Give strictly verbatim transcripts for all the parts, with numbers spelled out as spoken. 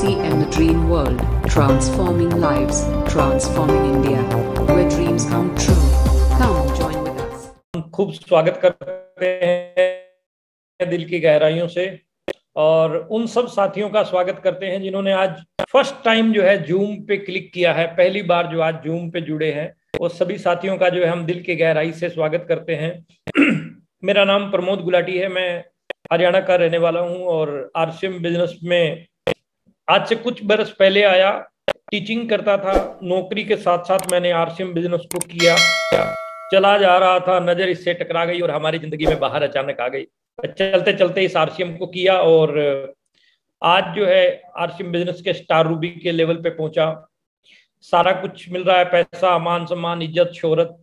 fantasy and the dream world, transforming lives, transforming India, where dreams come true. Come join with us. खूब स्वागत करते हैं दिल की गहराइयों से और उन सब साथियों का स्वागत करते हैं जिन्होंने आज फर्स्ट टाइम जो है जूम पे क्लिक किया है। पहली बार जो आज जूम पे जुड़े हैं वो सभी साथियों का जो है हम दिल की गहराई से स्वागत करते हैं। मेरा नाम प्रमोद गुलाटी है, मैं हरियाणा का रहने वाला हूं और आरसीएम बिजनेस में आज से कुछ बरस पहले आया। टीचिंग करता था, नौकरी के साथ साथ मैंने आरसीएम बिजनेस को किया। चला जा रहा था, नजर इससे टकरा गई और हमारी जिंदगी में बाहर अचानक आ गई। चलते चलते इस आरसीएम को किया और आज जो है आरसीएम बिजनेस के स्टार रूबी के लेवल पे पहुंचा। सारा कुछ मिल रहा है, पैसा, मान सम्मान, इज्जत, शोहरत,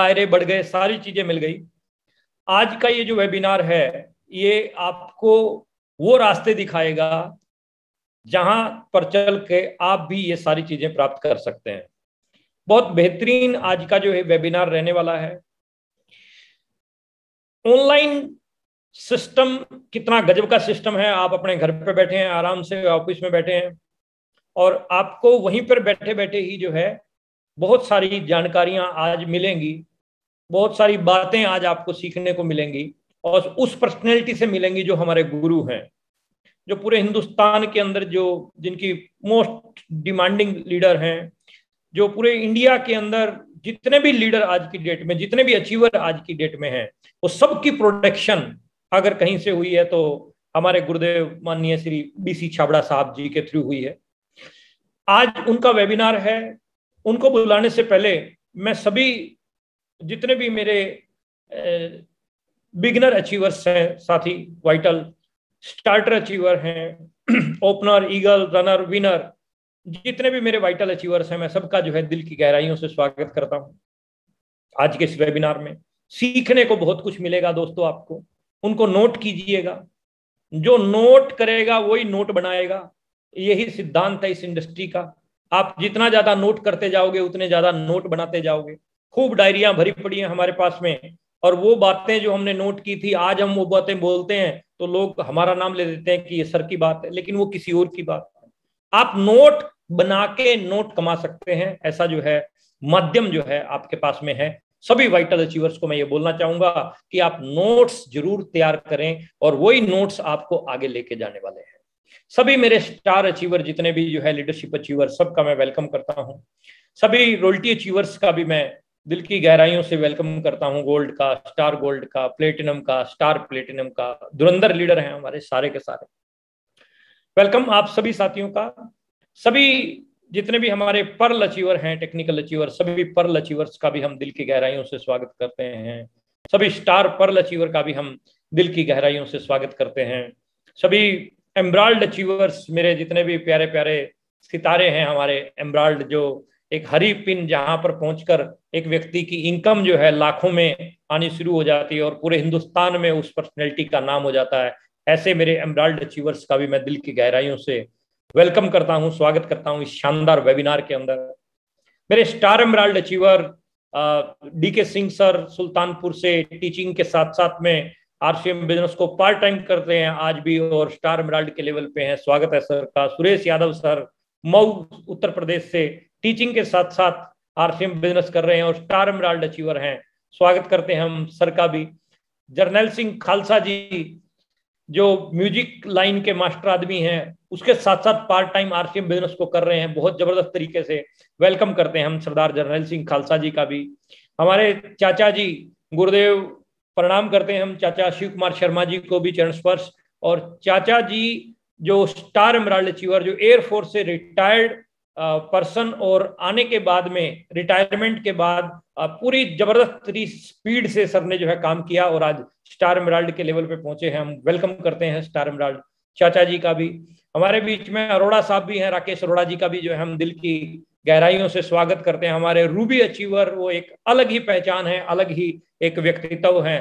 दायरे बढ़ गए, सारी चीजें मिल गई। आज का ये जो वेबिनार है ये आपको वो रास्ते दिखाएगा जहां पर चल के आप भी ये सारी चीजें प्राप्त कर सकते हैं। बहुत बेहतरीन आज का जो है वेबिनार रहने वाला है। ऑनलाइन सिस्टम कितना गजब का सिस्टम है। आप अपने घर पे बैठे हैं, आराम से ऑफिस में बैठे हैं और आपको वहीं पर बैठे बैठे ही जो है बहुत सारी जानकारियां आज मिलेंगी, बहुत सारी बातें आज आपको सीखने को मिलेंगी और उस पर्सनैलिटी से मिलेंगी जो हमारे गुरु हैं, जो पूरे हिंदुस्तान के अंदर जो जिनकी मोस्ट डिमांडिंग लीडर हैं, जो पूरे इंडिया के अंदर जितने भी लीडर आज की डेट में, जितने भी अचीवर आज की डेट में हैं, वो सबकी प्रोडक्शन अगर कहीं से हुई है तो हमारे गुरुदेव माननीय श्री डी सिंह छाबड़ा साहब जी के थ्रू हुई है। आज उनका वेबिनार है। उनको बुलाने से पहले मैं सभी जितने भी मेरे बिगिनर अचीवर्स हैं साथी, वाइटल स्टार्टर अचीवर हैं, ओपनर, ईगल, रनर, विनर, जितने भी मेरे वाइटल अचीवर्स हैं, मैं सबका जो है दिल की गहराइयों से स्वागत करता हूं। आज के इस वेबिनार में सीखने को बहुत कुछ मिलेगा दोस्तों। आपको उनको नोट कीजिएगा, जो नोट करेगा वही नोट बनाएगा। यही सिद्धांत है इस इंडस्ट्री का। आप जितना ज्यादा नोट करते जाओगे उतने ज्यादा नोट बनाते जाओगे। खूब डायरियां भरी पड़ी हैं हमारे पास में और वो बातें जो हमने नोट की थी आज हम वो बातें बोलते हैं तो लोग हमारा नाम ले देते हैं कि ये सर की बात है, लेकिन वो किसी और की बात है। आप नोट बना के नोट कमा सकते हैं, ऐसा जो है माध्यम जो है आपके पास में है। सभी वाइटल अचीवर्स को मैं ये बोलना चाहूंगा कि आप नोट्स जरूर तैयार करें और वही नोट्स आपको आगे लेके जाने वाले हैं। सभी मेरे स्टार अचीवर जितने भी जो है लीडरशिप अचीवर, सबका मैं वेलकम करता हूं। सभी रॉयल्टी अचीवर्स का भी मैं दिल की गहराइयों से वेलकम करता हूं। गोल्ड का, स्टार गोल्ड का, प्लेटिनम का, स्टार प्लेटिनम का, धुरंधर लीडर हैं हमारे सारे के सारे। वेलकम आप सभी साथियों का। सभी जितने भी हमारे पर्ल अचीवर हैं, टेक्निकल अचीवर, सभी पर्ल अचीवर्स का भी हम दिल की गहराइयों से स्वागत करते हैं। सभी स्टार पर्ल अचीवर का भी हम दिल की गहराइयों से स्वागत करते हैं। सभी एम्ब्राल्ड अचीवर्स, मेरे जितने भी प्यारे प्यारे सितारे हैं हमारे एम्ब्राल्ड, जो एक हरी पिन जहां पर पहुंचकर एक व्यक्ति की इनकम जो है लाखों में आनी शुरू हो जाती है और पूरे हिंदुस्तान में उस पर्सनैलिटी का नाम हो जाता है। ऐसे मेरे एम्ब्राल्ड अचीवर्स का भी मैं दिल की गहराइयों से वेलकम करता हूं, स्वागत करता हूं इस शानदार वेबिनार के अंदर। मेरे स्टार एम्ब्राल्ड अचीवर डी के सिंह सर सुल्तानपुर से टीचिंग के साथ साथ में आरसीएम बिजनेस को पार्ट टाइम करते हैं आज भी और स्टार एमराल्ड के लेवल पे हैं, स्वागत है सर का। सुरेश यादव सर मऊ उत्तर प्रदेश से टीचिंग के साथ साथ आरसीएम बिजनेस कर रहे हैं और स्टार एमराल्ड अचीवर हैं, स्वागत करते हैं हम सर का भी। जर्नल सिंह खालसा जी जो म्यूजिक लाइन के मास्टर आदमी हैं, उसके साथ साथ पार्ट टाइम आरसीएम बिजनेस को कर रहे हैं बहुत जबरदस्त तरीके से, वेलकम करते हैं हम सरदार जर्नल सिंह खालसा जी का भी। हमारे चाचा जी गुरुदेव, प्रणाम करते हैं हम चाचा शिव कुमार शर्मा जी को भी चरण स्पर्श। और चाचा जी जो स्टार एमराल्ड अचीवर, जो एयरफोर्स से रिटायर्ड पर्सन और आने के बाद में रिटायरमेंट के बाद पूरी जबरदस्त स्पीड से सर ने जो है काम किया और आज स्टार एमराल्ड के लेवल पे पहुंचे हैं। हम वेलकम करते हैं स्टार एमराल्ड चाचा जी का भी। हमारे बीच में अरोड़ा साहब भी हैं, राकेश अरोड़ा जी का भी जो है हम दिल की गहराइयों से स्वागत करते हैं। हमारे रूबी अचीवर, वो एक अलग ही पहचान है, अलग ही एक व्यक्तित्व है।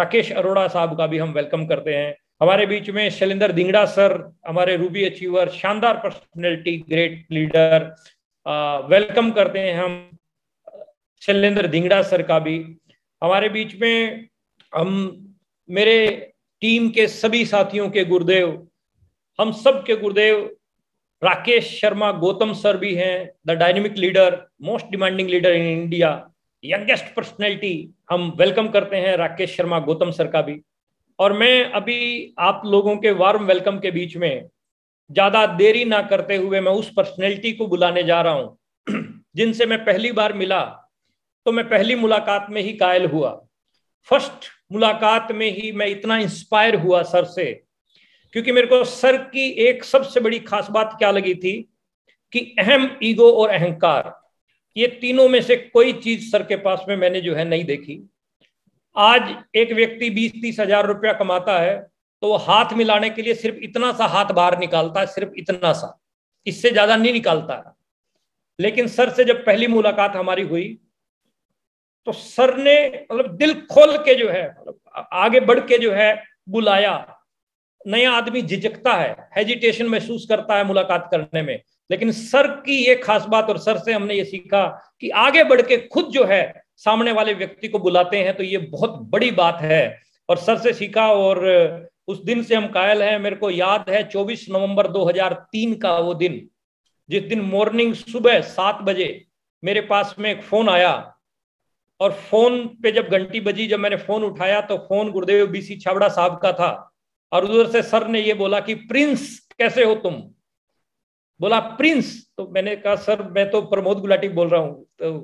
राकेश अरोड़ा साहब का भी हम वेलकम करते हैं। हमारे बीच में शैलेंद्र दिंगड़ा सर, हमारे रूबी अचीवर, शानदार पर्सनैलिटी, ग्रेट लीडर, वेलकम करते हैं हम शैलेंद्र दिंगड़ा सर का भी। हमारे बीच में हम मेरे टीम के सभी साथियों के गुरुदेव, हम सब के गुरुदेव राकेश शर्मा, गौतम सर भी हैं, the dynamic leader, most demanding leader in India, youngest personality. हम वेलकम करते हैं राकेश शर्मा गौतम सर का भी। और मैं अभी आप लोगों के वार्म वेलकम के बीच में ज़्यादा देरी ना करते हुए मैं उस पर्सनैलिटी को बुलाने जा रहा हूँ जिनसे मैं पहली बार मिला तो मैं पहली मुलाकात में ही कायल हुआ। फर्स्ट मुलाकात में ही मैं इतना इंस्पायर हुआ सर से, क्योंकि मेरे को सर की एक सबसे बड़ी खास बात क्या लगी थी कि अहम, ईगो और अहंकार, ये तीनों में से कोई चीज सर के पास में मैंने जो है नहीं देखी। आज एक व्यक्ति बीस तीस हजार रुपया कमाता है तो वो हाथ मिलाने के लिए सिर्फ इतना सा हाथ बाहर निकालता है, सिर्फ इतना सा, इससे ज्यादा नहीं निकालता। लेकिन सर से जब पहली मुलाकात हमारी हुई तो सर ने मतलब दिल खोल के जो है आगे बढ़ के जो है बुलाया। नया आदमी झिझकता है, हेजिटेशन महसूस करता है मुलाकात करने में, लेकिन सर की ये खास बात, और सर से हमने ये सीखा कि आगे बढ़ के खुद जो है सामने वाले व्यक्ति को बुलाते हैं तो ये बहुत बड़ी बात है, और सर से सीखा और उस दिन से हम कायल हैं। मेरे को याद है चौबीस नवंबर दो हजार तीन का वो दिन, जिस दिन मॉर्निंग सुबह सात बजे मेरे पास में एक फोन आया, और फोन पे जब घंटी बजी, जब मैंने फोन उठाया तो फोन गुरुदेव बी सी छाबड़ा साहब का था, और उधर से सर ने ये बोला कि प्रिंस कैसे हो तुम? बोला प्रिंस, तो मैंने कहा सर मैं तो प्रमोद गुलाटी बोल रहा हूँ, तो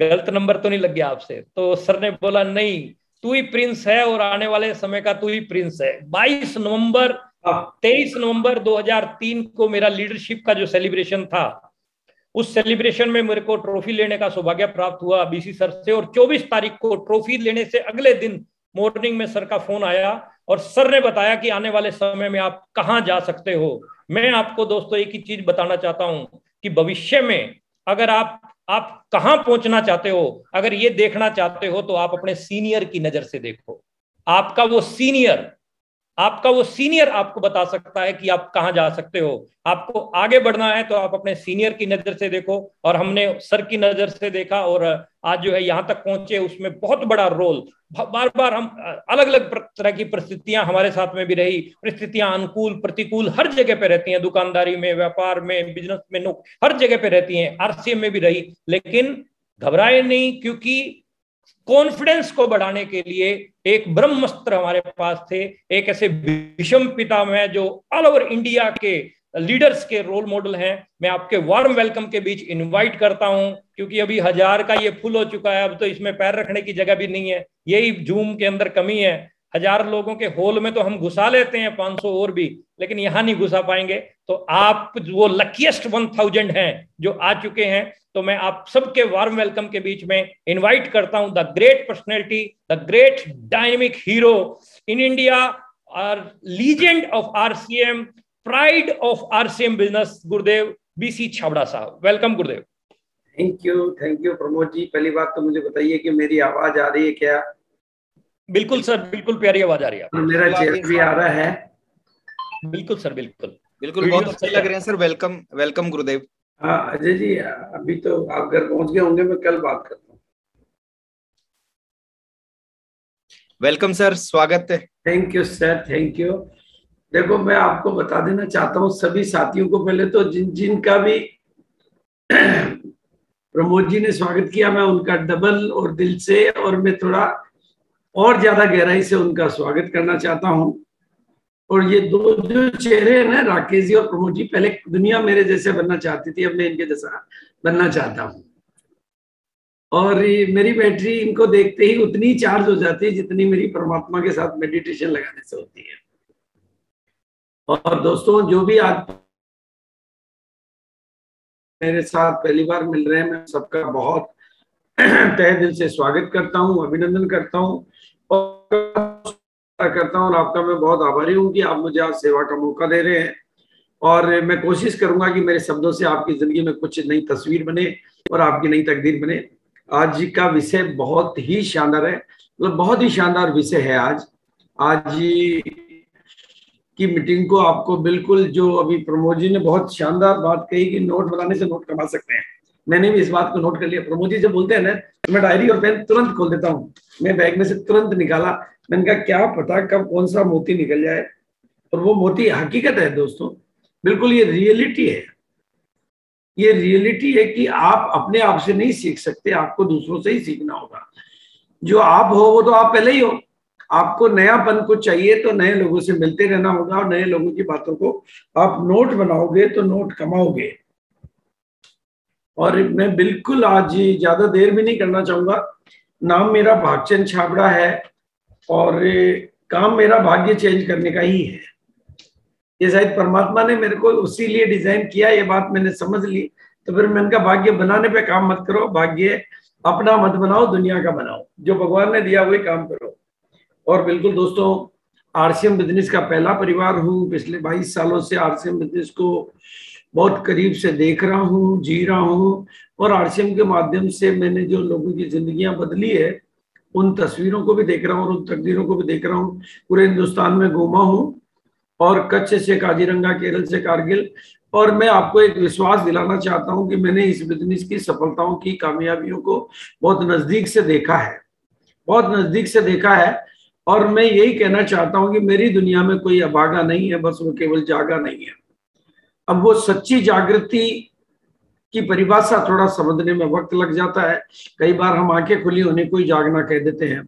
गलत नंबर तो नहीं लग गया आपसे? तो सर ने बोला नहीं, तू ही प्रिंस है और आने वाले समय का तू ही प्रिंस है। बाईस नवंबर तेईस नवंबर दो हजार तीन को मेरा लीडरशिप का जो सेलिब्रेशन था, उस सेलिब्रेशन में मेरे को ट्रॉफी लेने का सौभाग्य प्राप्त हुआ बीसी सर से, और चौबीस तारीख को ट्रॉफी लेने से अगले दिन मॉर्निंग में सर का फोन आया और सर ने बताया कि आने वाले समय में आप कहाँ जा सकते हो। मैं आपको दोस्तों एक ही चीज बताना चाहता हूँ कि भविष्य में अगर आप आप कहाँ पहुंचना चाहते हो, अगर ये देखना चाहते हो तो आप अपने सीनियर की नजर से देखो। आपका वो सीनियर आपका वो सीनियर आपको बता सकता है कि आप कहाँ जा सकते हो। आपको आगे बढ़ना है तो आप अपने सीनियर की नजर से देखो, और हमने सर की नजर से देखा और आज जो है यहाँ तक पहुंचे, उसमें बहुत बड़ा रोल। बार बार हम अलग अलग तरह की परिस्थितियां हमारे साथ में भी रही, परिस्थितियां अनुकूल प्रतिकूल हर जगह पे रहती हैं, दुकानदारी में, व्यापार में, बिजनेस में, नौक हर जगह पे रहती हैं, आरसीएम में भी रही, लेकिन घबराए नहीं, क्योंकि कॉन्फिडेंस को बढ़ाने के लिए एक ब्रह्मास्त्र हमारे पास थे, एक ऐसे विषम पिता में जो ऑल ओवर इंडिया के लीडर्स के रोल मॉडल हैं। मैं आपके वार्म वेलकम के बीच इनवाइट करता हूं, क्योंकि अभी हजार का ये फुल हो चुका है, अब तो इसमें पैर रखने की जगह भी नहीं है, यही जूम के अंदर कमी है। हजार लोगों के हॉल में तो हम घुसा लेते हैं पाँच सौ और भी, लेकिन यहाँ नहीं घुसा पाएंगे। तो आप वो लकीस्ट वन थाउजेंड हैं जो आ चुके हैं, तो मैं आप सबके वार्म वेलकम के बीच में इनवाइट करता हूँ the great personality, the great dynamic hero in India, are legend of RCM, pride of RCM business, Gurudev BC Chhabra साहब। Welcome Gurudev. Thank you, thank you Pramod ji. पहली बात तो मुझे बताइए कि मेरी आवाज आ रही है क्या? बिल्कुल सर, बिल्कुल प्यारी आवाज आ रही है। मेरा चेहरा भी आ रहा है? बिल्कुल सर, बिल्कुल बिल्कुल, बहुत अच्छे लग रहे हैं सर। वेलकम, वेलकम गुरुदेव। हाँ अजय जी, अभी तो आप घर पहुंच गए होंगे, मैं कल बात करता हूँ। वेलकम सर, स्वागत है। Thank you sir, thank you. देखो मैं आपको बता देना चाहता हूँ सभी साथियों को, पहले तो जिन जिन का भी प्रमोद जी ने स्वागत किया, मैं उनका डबल और दिल से और मैं थोड़ा और ज्यादा गहराई से उनका स्वागत करना चाहता हूं। और ये दो जो चेहरे हैं ना, राकेश जी और प्रमोद जी, पहले दुनिया मेरे जैसे बनना चाहती थी, अब मैं इनके जैसा बनना चाहता हूं। और मेरी बैटरी इनको देखते ही उतनी चार्ज हो जाती है जितनी मेरी परमात्मा के साथ मेडिटेशन लगाने से होती है। और दोस्तों जो भी आज मेरे साथ पहली बार मिल रहे हैं, मैं सबका बहुत तहे दिल से स्वागत करता हूं, अभिनंदन करता हूं और करता हूं। और आपका मैं बहुत आभारी हूं कि आप मुझे आज सेवा का मौका दे रहे हैं, और मैं कोशिश करूंगा कि मेरे शब्दों से आपकी जिंदगी में कुछ नई तस्वीर बने और आपकी नई तकदीर बने। आज का विषय बहुत ही शानदार है, मतलब बहुत ही शानदार विषय है। आज आज की मीटिंग को आपको बिल्कुल, जो अभी प्रमोद जी ने बहुत शानदार बात कही कि नोट बनाने से नोट कमा सकते हैं, मैंने भी इस बात को नोट कर लिया। प्रमोद जी जब बोलते हैं ना तो मैं डायरी और पेन तुरंत खोल देता हूँ, मैं बैग में से तुरंत निकाला, मैंने कहा क्या पता कब कौन सा मोती निकल जाए, और वो मोती हकीकत है दोस्तों, बिल्कुल ये रियलिटी है। ये रियलिटी है कि आप अपने आप से नहीं सीख सकते, आपको दूसरों से ही सीखना होगा। जो आप हो वो तो आप पहले ही हो, आपको नयापन को चाहिए तो नए लोगों से मिलते रहना होगा और नए लोगों की बातों को आप नोट बनाओगे तो नोट कमाओगे। और मैं बिल्कुल आज ज्यादा देर भी नहीं करना चाहूंगा। नाम मेरा भागचंद छाबड़ा है और काम मेरा भाग्य चेंज करने का ही है। ये शायद परमात्मा ने मेरे को उसी लिए डिजाइन किया, ये बात मैंने समझ ली। तो फिर मैंने कहा भाग्य बनाने पे काम मत करो, भाग्य अपना मत बनाओ, दुनिया का बनाओ, जो भगवान ने दिया वही काम करो। और बिल्कुल दोस्तों, आरसीएम बिजनेस का पहला परिवार हूँ। पिछले बाईस सालों से आरसीएम बिजनेस को बहुत करीब से देख रहा हूँ, जी रहा हूँ। और आरसीएम के माध्यम से मैंने जो लोगों की जिंदगियां बदली है उन तस्वीरों को भी देख रहा हूँ और उन तकदीरों को भी देख रहा हूँ। पूरे हिंदुस्तान में घूमा हूँ और कच्छ से काजीरंगा, केरल से कारगिल। और मैं आपको एक विश्वास दिलाना चाहता हूं कि मैंने इस बिजनेस की सफलताओं की, कामयाबियों को बहुत नजदीक से देखा है, बहुत नजदीक से देखा है। और मैं यही कहना चाहता हूं कि मेरी दुनिया में कोई अभागा नहीं है, बस वो केवल जागा नहीं है। अब वो सच्ची जागृति की परिभाषा थोड़ा समझने में वक्त लग जाता है। कई बार हम आंखें खुली होने को ही जागना कह देते हैं।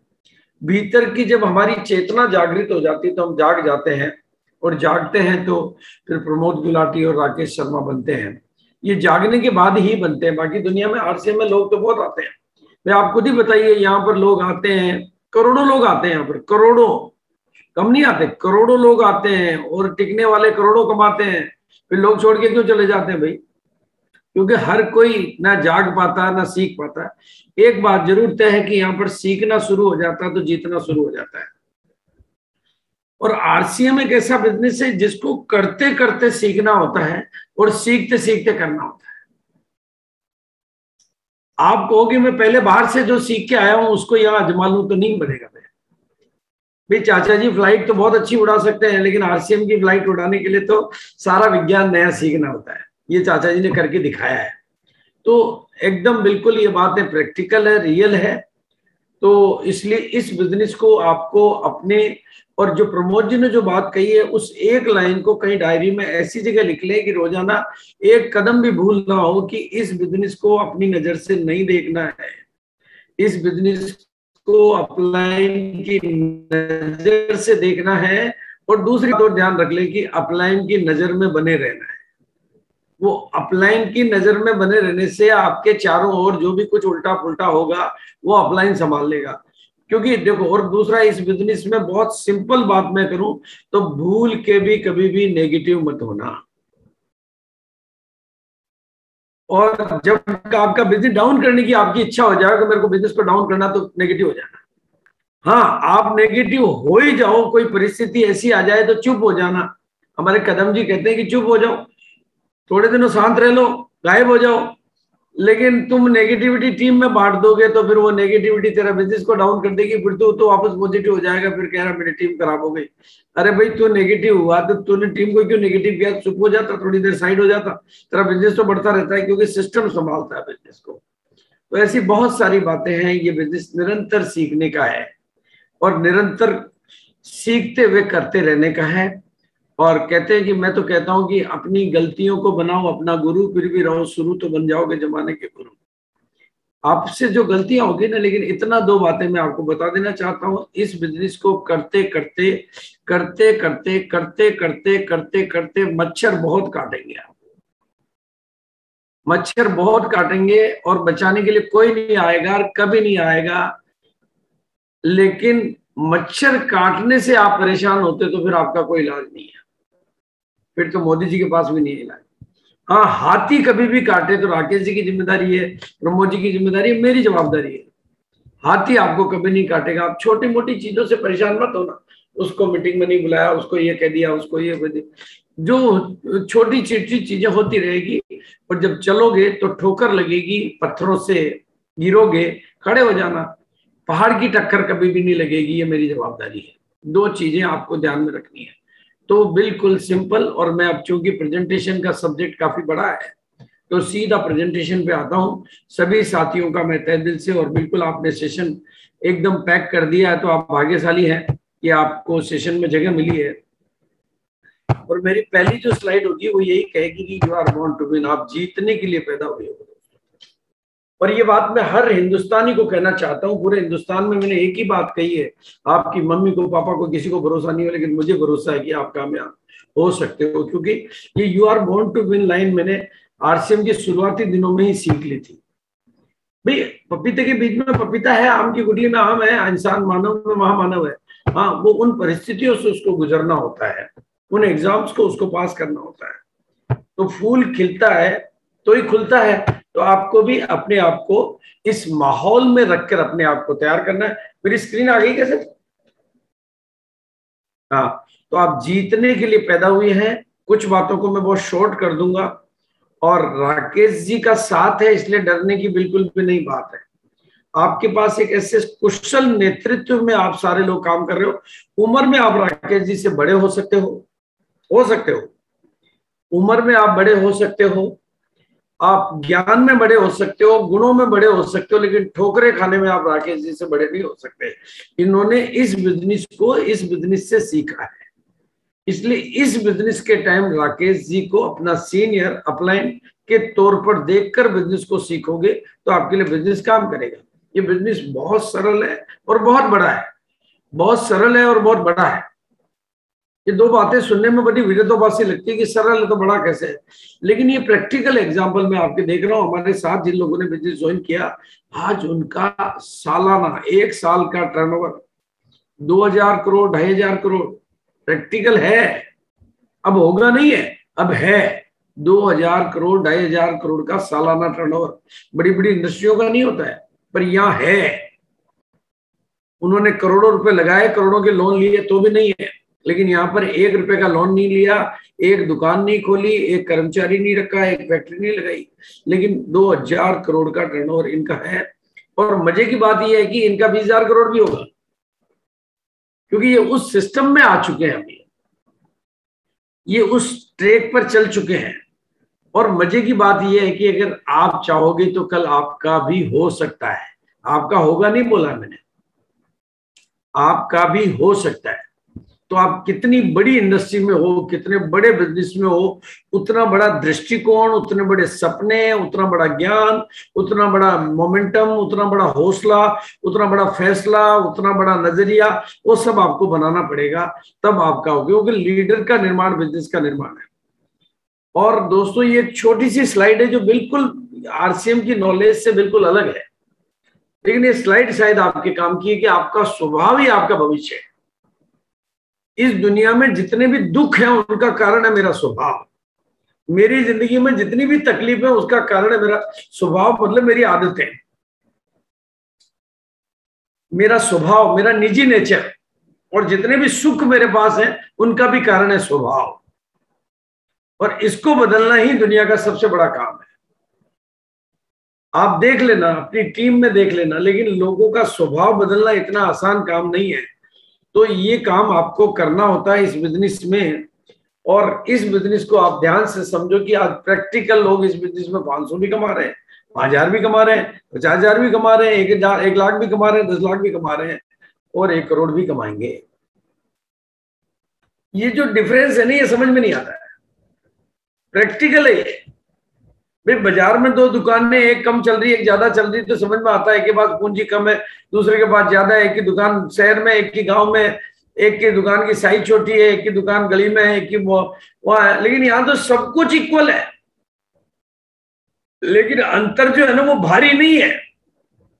भीतर की जब हमारी चेतना जागृत हो जाती है तो हम जाग जाते हैं, और जागते हैं तो फिर प्रमोद गुलाटी और राकेश शर्मा बनते हैं। ये जागने के बाद ही बनते हैं। बाकी दुनिया में आरसीएम में लोग तो बहुत आते हैं, मैं आप खुद ही बताइए, यहाँ पर लोग आते हैं, करोड़ों लोग आते हैं यहाँ पर, करोड़ों कम नहीं आते, करोड़ों लोग आते हैं। और टिकने वाले करोड़ों कमाते हैं, फिर लोग छोड़ के क्यों चले जाते हैं भाई? क्योंकि हर कोई ना जाग पाता ना सीख पाता। एक बात जरूर तय है कि यहाँ पर सीखना शुरू हो जाता है तो जीतना शुरू हो जाता है। और आरसीएम एक ऐसा बिजनेस है जिसको करते करते सीखना होता है और सीखते सीखते करना होता है। आप कहोगे मैं पहले बाहर से जो सीख के आया हूं उसको यहां आजमा लूं तो नहीं बनेगा। मैं भाई चाचा जी फ्लाइट तो बहुत अच्छी उड़ा सकते हैं, लेकिन आरसीएम की फ्लाइट उड़ाने के लिए तो सारा विज्ञान नया सीखना होता है। ये चाचा जी ने करके दिखाया है। तो एकदम बिल्कुल ये बात है, प्रैक्टिकल है, रियल है। तो इसलिए इस बिजनेस को आपको अपने, और जो प्रमोद जी ने जो बात कही है उस एक लाइन को कहीं डायरी में ऐसी जगह लिख लें कि रोजाना एक कदम भी भूल ना हो कि इस बिजनेस को अपनी नजर से नहीं देखना है, इस बिजनेस को अपलाइन की नजर से देखना है। और दूसरी तो ध्यान रख लें कि अपलाइन की नजर में बने रहना है। वो अपलाइन की नजर में बने रहने से आपके चारों ओर जो भी कुछ उल्टा पुल्टा होगा वो अपलाइन संभाल लेगा। क्योंकि देखो, और दूसरा इस बिजनेस में बहुत सिंपल बात मैं करूं तो भूल के भी कभी भी नेगेटिव मत होना। और जब आपका बिजनेस डाउन करने की आपकी इच्छा हो जाए कि मेरे को बिजनेस को डाउन करना, तो नेगेटिव हो जाना। हाँ, आप नेगेटिव हो ही जाओ, कोई परिस्थिति ऐसी आ जाए तो चुप हो जाना। हमारे कदम जी कहते हैं कि चुप हो जाओ, थोड़े दिनों शांत रह लो, गायब हो जाओ। लेकिन तुम नेगेटिविटी टीम में बांट दोगे तो फिर वो नेगेटिविटी तेरा बिजनेस को डाउन कर देगी। फिर तो तो वापस पॉजिटिव हो जाएगा, फिर कह रहा मेरी टीम खराब हो गई। अरे भाई, तू नेगेटिव हुआ तो तूने टीम को क्यों नेगेटिव किया? चुप हो जाता, थोड़ी देर साइड हो जाता, तेरा बिजनेस तो बढ़ता रहता है, क्योंकि सिस्टम संभालता है बिजनेस को। तो ऐसी बहुत सारी बातें हैं। ये बिजनेस निरंतर सीखने का है और निरंतर सीखते हुए करते रहने का है। और कहते हैं कि मैं तो कहता हूं कि अपनी गलतियों को बनाओ अपना गुरु, फिर भी रहो शुरू, तो बन जाओगे जमाने के गुरु। आपसे जो गलतियां होगी ना, लेकिन इतना दो बातें मैं आपको बता देना चाहता हूं। इस बिजनेस को करते करते करते करते करते करते करते करते मच्छर बहुत काटेंगे आप, मच्छर बहुत काटेंगे और बचाने के लिए कोई नहीं आएगा, कभी नहीं आएगा। लेकिन मच्छर काटने से आप परेशान होते तो फिर आपका कोई इलाज नहीं है, फिर तो मोदी जी के पास भी नहीं है इलाज। हाँ, हाथी कभी भी काटे तो राकेश जी की जिम्मेदारी है, प्रमोद जी की जिम्मेदारी है, मेरी जवाबदारी है। हाथी आपको कभी नहीं काटेगा। आप छोटी मोटी चीजों से परेशान मत होना, उसको मीटिंग में नहीं बुलाया, उसको ये कह दिया, उसको ये कह दिया, जो छोटी छोटी चीजें होती रहेगी। और जब चलोगे तो ठोकर लगेगी, पत्थरों से गिरोगे, खड़े हो जाना। पहाड़ की टक्कर कभी भी नहीं लगेगी, ये मेरी जवाबदारी है। दो चीजें आपको ध्यान में रखनी है। तो बिल्कुल सिंपल। और मैं अब चूंकि प्रेजेंटेशन का सब्जेक्ट काफी बड़ा है तो सीधा प्रेजेंटेशन पे आता हूँ। सभी साथियों का मैं तहे दिल से, और बिल्कुल आपने सेशन एकदम पैक कर दिया है तो आप भाग्यशाली हैं कि आपको सेशन में जगह मिली है। और मेरी पहली जो स्लाइड होगी वो यही कहेगी कि you are born to win, आप जीतने के लिए पैदा हुए हो। और ये बात मैं हर हिंदुस्तानी को कहना चाहता हूँ, पूरे हिंदुस्तान में मैंने एक ही बात कही है, आपकी मम्मी को पापा को किसी को भरोसा नहीं हो, लेकिन मुझे भरोसा है कि आप कामयाब हो सकते हो, क्योंकि ये you are born to win line मैंने आरसीएम के शुरुआती दिनों में ही सीख ली थी। भाई पपीते के बीज में पपीता है, आम की गुठली में आम है, इंसान मानव में महामानव है। हाँ, वो उन परिस्थितियों से उसको गुजरना होता है, उन एग्जाम्स को उसको पास करना होता है। तो फूल खिलता है तो ही खुलता है, तो आपको भी अपने आप को इस माहौल में रखकर अपने आप को तैयार करना है। मेरी स्क्रीन आ गई कैसे? हाँ, तो आप जीतने के लिए पैदा हुए हैं। कुछ बातों को मैं बहुत शॉर्ट कर दूंगा, और राकेश जी का साथ है इसलिए डरने की बिल्कुल भी नहीं बात है। आपके पास एक ऐसे कुशल नेतृत्व में आप सारे लोग काम कर रहे हो। उम्र में आप राकेश जी से बड़े हो सकते हो, हो सकते हो उम्र में आप बड़े हो सकते हो, आप ज्ञान में बड़े हो सकते हो, गुणों में बड़े हो सकते हो, लेकिन ठोकरे खाने में आप राकेश जी से बड़े नहीं हो सकते। इन्होंने इस बिजनेस को इस बिजनेस से सीखा है, इसलिए इस बिजनेस के टाइम राकेश जी को अपना सीनियर अपलाइन के तौर पर देखकर बिजनेस को सीखोगे तो आपके लिए बिजनेस काम करेगा। ये बिजनेस बहुत सरल है और बहुत बड़ा है, बहुत सरल है और बहुत बड़ा है। ये दो बातें सुनने में बड़ी विरोधाभासी लगती है कि सरल है तो बड़ा कैसे है, लेकिन ये प्रैक्टिकल एग्जाम्पल मैं आपके देख रहा हूँ। हमारे साथ जिन लोगों ने बिजनेस ज्वाइन किया, आज उनका सालाना एक साल का टर्नओवर दो हजार करोड़ ढाई हजार करोड़ प्रैक्टिकल है। अब होगा नहीं है, अब है दो हजार करोड़ ढाई हजार करोड़ का सालाना टर्नओवर। बड़ी बड़ी इंडस्ट्रियों का नहीं होता है, पर यहाँ है। उन्होंने करोड़ों रुपए लगाए, करोड़ों के लोन लिए तो भी नहीं है, लेकिन यहाँ पर एक रुपए का लोन नहीं लिया, एक दुकान नहीं खोली, एक कर्मचारी नहीं रखा, एक फैक्ट्री नहीं लगाई, लेकिन दो हजार करोड़ का टर्नओवर इनका है। और मजे की बात यह है कि इनका बीस हजार करोड़ भी होगा, क्योंकि ये उस सिस्टम में आ चुके हैं, अभी ये उस ट्रैक पर चल चुके हैं। और मजे की बात यह है कि अगर आप चाहोगे तो कल आपका भी हो सकता है। आपका होगा नहीं बोला मैंने, आपका भी हो सकता है। तो आप कितनी बड़ी इंडस्ट्री में हो, कितने बड़े बिजनेस में हो, उतना बड़ा दृष्टिकोण, उतने बड़े सपने, उतना बड़ा ज्ञान, उतना बड़ा मोमेंटम, उतना बड़ा हौसला, उतना बड़ा फैसला, उतना बड़ा नजरिया, वो सब आपको बनाना पड़ेगा, तब आपका होगा। क्योंकि लीडर का निर्माण बिजनेस का निर्माण है। और दोस्तों, ये एक छोटी सी स्लाइड है जो बिल्कुल आरसीएम की नॉलेज से बिल्कुल अलग है, लेकिन ये स्लाइड शायद आपके काम की है कि आपका स्वभाव ही आपका भविष्य है। इस दुनिया में जितने भी दुख हैं उनका कारण है मेरा स्वभाव, मेरी जिंदगी में जितनी भी तकलीफ है उसका कारण है मेरा स्वभाव, मतलब मेरी आदतें, मेरा स्वभाव, मेरा निजी नेचर। और जितने भी सुख मेरे पास हैं उनका भी कारण है स्वभाव, और इसको बदलना ही दुनिया का सबसे बड़ा काम है। आप देख लेना, अपनी टीम में देख लेना, लेकिन लोगों का स्वभाव बदलना इतना आसान काम नहीं है। तो ये काम आपको करना होता है इस बिजनेस में। और इस बिजनेस को आप ध्यान से समझो कि आज प्रैक्टिकल लोग इस बिजनेस में पाँच सौ भी कमा रहे हैं, पाँच हजार भी कमा रहे हैं, पचास हजार भी कमा रहे हैं, एक हजार एक लाख भी कमा रहे हैं, दस लाख भी कमा रहे हैं, और एक करोड़ भी कमाएंगे। ये जो डिफरेंस है ना, ये समझ में नहीं आता है, प्रैक्टिकल है। भाई बाजार में दो दुकानें, एक कम चल रही है एक ज्यादा चल रही है, तो समझ में आता है, एक के पास पूंजी कम है, दूसरे के पास ज्यादा है, एक की दुकान शहर में, एक की गांव में, एक की दुकान की साइज छोटी है, एक की दुकान गली में है, एक की वहां है, लेकिन यहाँ तो सब कुछ इक्वल है। लेकिन अंतर जो है ना वो भारी नहीं है,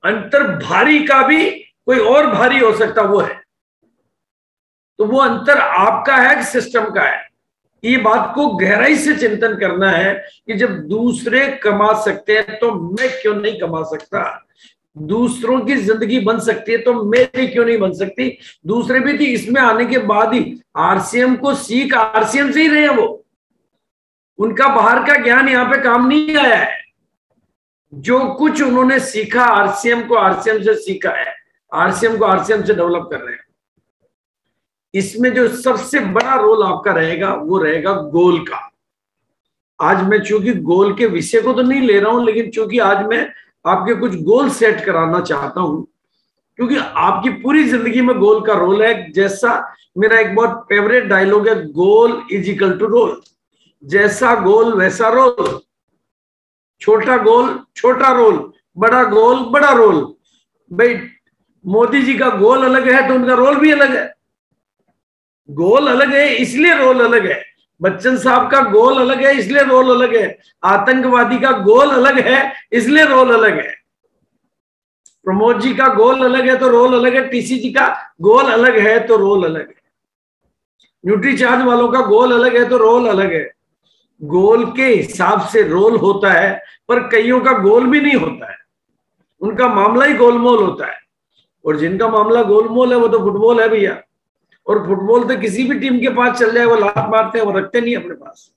अंतर भारी का भी कोई और भारी हो सकता वो है। तो वो अंतर आपका है कि सिस्टम का है, ये बात को गहराई से चिंतन करना है कि जब दूसरे कमा सकते हैं तो मैं क्यों नहीं कमा सकता, दूसरों की जिंदगी बन सकती है तो मेरी क्यों नहीं बन सकती। दूसरे भी थी, इसमें आने के बाद ही आरसीएम को सीख आरसीएम से ही रहे हैं, वो उनका बाहर का ज्ञान यहाँ पे काम नहीं आया है। जो कुछ उन्होंने सीखा आरसीएम को आरसीएम से सीखा है, आरसीएम को आरसीएम से डेवलप कर रहे हैं। इसमें जो सबसे बड़ा रोल आपका रहेगा वो रहेगा गोल का। आज मैं चूंकि गोल के विषय को तो नहीं ले रहा हूं, लेकिन चूंकि आज मैं आपके कुछ गोल सेट कराना चाहता हूं, क्योंकि आपकी पूरी जिंदगी में गोल का रोल है। जैसा मेरा एक बहुत फेवरेट डायलॉग है, goal is equal to role, जैसा गोल वैसा रोल, छोटा गोल छोटा रोल, बड़ा गोल बड़ा रोल। भाई मोदी जी का गोल अलग है तो उनका रोल भी अलग है। गोल अलग है इसलिए रोल अलग है, बच्चन साहब का गोल अलग है इसलिए रोल अलग है, आतंकवादी का गोल अलग है इसलिए रोल अलग है, प्रमोद जी का गोल अलग है तो रोल अलग है, टीसी जी का गोल अलग है तो रोल अलग है, न्यूट्री चार्ज वालों का गोल अलग है तो रोल अलग है। गोल के हिसाब से रोल होता है, पर कईयों का गोल भी नहीं होता है, उनका मामला ही गोलमोल होता है। और जिनका मामला गोलमोल है वो तो फुटबॉल है भैया, और फुटबॉल तो किसी भी टीम के पास चल जाए वो लात मारते हैं, वो रखते नहीं अपने पास।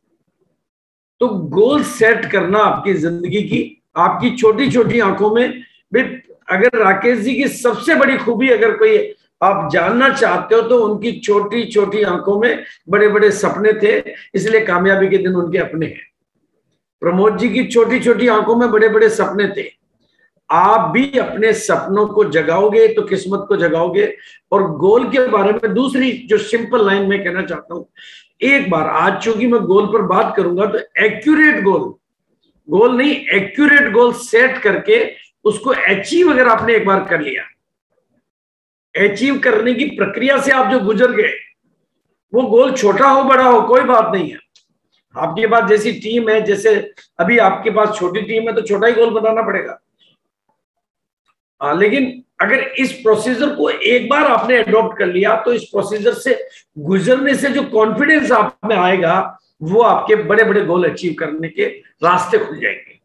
तो गोल सेट करना आपकी जिंदगी की, आपकी छोटी छोटी आंखों में भी। अगर राकेश जी की सबसे बड़ी खूबी अगर कोई आप जानना चाहते हो तो उनकी छोटी छोटी आंखों में बड़े बड़े सपने थे, इसलिए कामयाबी के दिन उनके अपने हैं। प्रमोद जी की छोटी छोटी आंखों में बड़े बड़े सपने थे। आप भी अपने सपनों को जगाओगे तो किस्मत को जगाओगे। और गोल के बारे में दूसरी जो सिंपल लाइन में कहना चाहता हूं, एक बार आज चूंकि मैं गोल पर बात करूंगा तो एक्यूरेट गोल, गोल नहीं एक्यूरेट गोल सेट करके उसको अचीव अगर आपने एक बार कर लिया, अचीव करने की प्रक्रिया से आप जो गुजर गए, वो गोल छोटा हो बड़ा हो कोई बात नहीं है। आपके पास जैसी टीम है, जैसे अभी आपके पास छोटी टीम है तो छोटा ही गोल बनाना पड़ेगा। आ, लेकिन अगर इस प्रोसीजर को एक बार आपने अडॉप्ट कर लिया तो इस प्रोसीजर से गुजरने से जो कॉन्फिडेंस आप में आएगा वो आपके बड़े बड़े गोल अचीव करने के रास्ते खुल जाएंगे।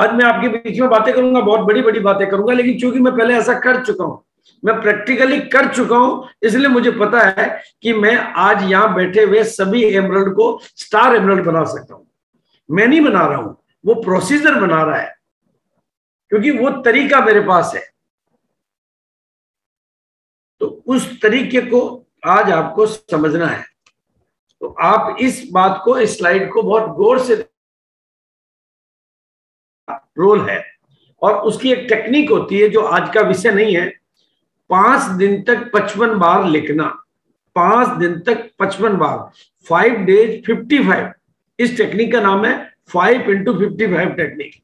आज मैं आपके बीच में बातें करूंगा, बहुत बड़ी बड़ी बातें करूंगा, लेकिन चूंकि मैं पहले ऐसा कर चुका हूं, मैं प्रैक्टिकली कर चुका हूं, इसलिए मुझे पता है कि मैं आज यहां बैठे हुए सभी एमराल्ड को स्टार एमराल्ड बना सकता हूं। मैं नहीं बना रहा हूं, वो प्रोसीजर बना रहा है, क्योंकि वो तरीका मेरे पास है। तो उस तरीके को आज आपको समझना है। तो आप इस बात को, इस स्लाइड को बहुत गौर से, रोल है और उसकी एक टेक्निक होती है जो आज का विषय नहीं है। पांच दिन तक पचपन बार लिखना, पांच दिन तक पचपन बार, फाइव डेज फिफ्टी फाइव, इस टेक्निक का नाम है five into fifty five technique.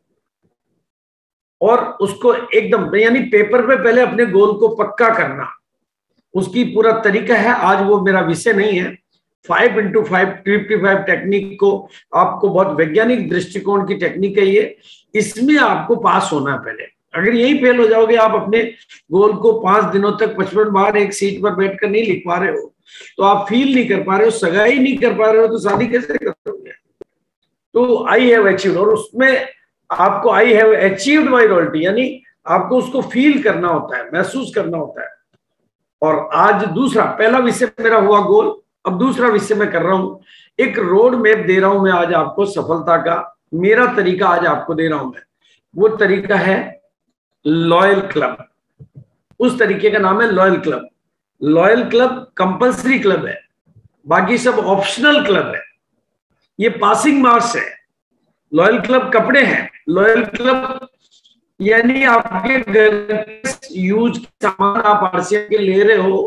और उसको एकदम यानी पेपर पे पहले अपने गोल को पक्का करना, उसकी पूरा तरीका है। आज वो मेरा विषय नहीं है। Five into five fifty five technique को आपको बहुत वैज्ञानिक दृष्टिकोण की टेक्निक है ये, इसमें आपको पास होना है पहले। अगर यही फेल हो जाओगे, आप अपने गोल को पांच दिनों तक पचपन बार एक सीट पर बैठकर नहीं लिख पा रहे हो तो आप फील नहीं कर पा रहे हो, सगाई नहीं कर पा रहे हो तो शादी कैसे करोगे। तो आई हैव अचीव्ड, और उसमें आपको I have achieved my royalty, यानी आपको उसको फील करना होता है, महसूस करना होता है। और आज दूसरा, पहला विषय मेरा हुआ गोल, अब दूसरा विषय मैं कर रहा हूं, एक रोड मैप दे रहा हूं मैं आज आपको सफलता का। मेरा तरीका आज आपको दे रहा हूं मैं, वो तरीका है लॉयल क्लब। उस तरीके का नाम है loyal club. Loyal club compulsory club है, बाकी सब ऑप्शनल क्लब है। ये पासिंग मार्क्स है। लॉयल क्लब कपड़े हैं, लॉयल क्लब यानी आपके घर यूज सामान आप आरसीएम के ले रहे हो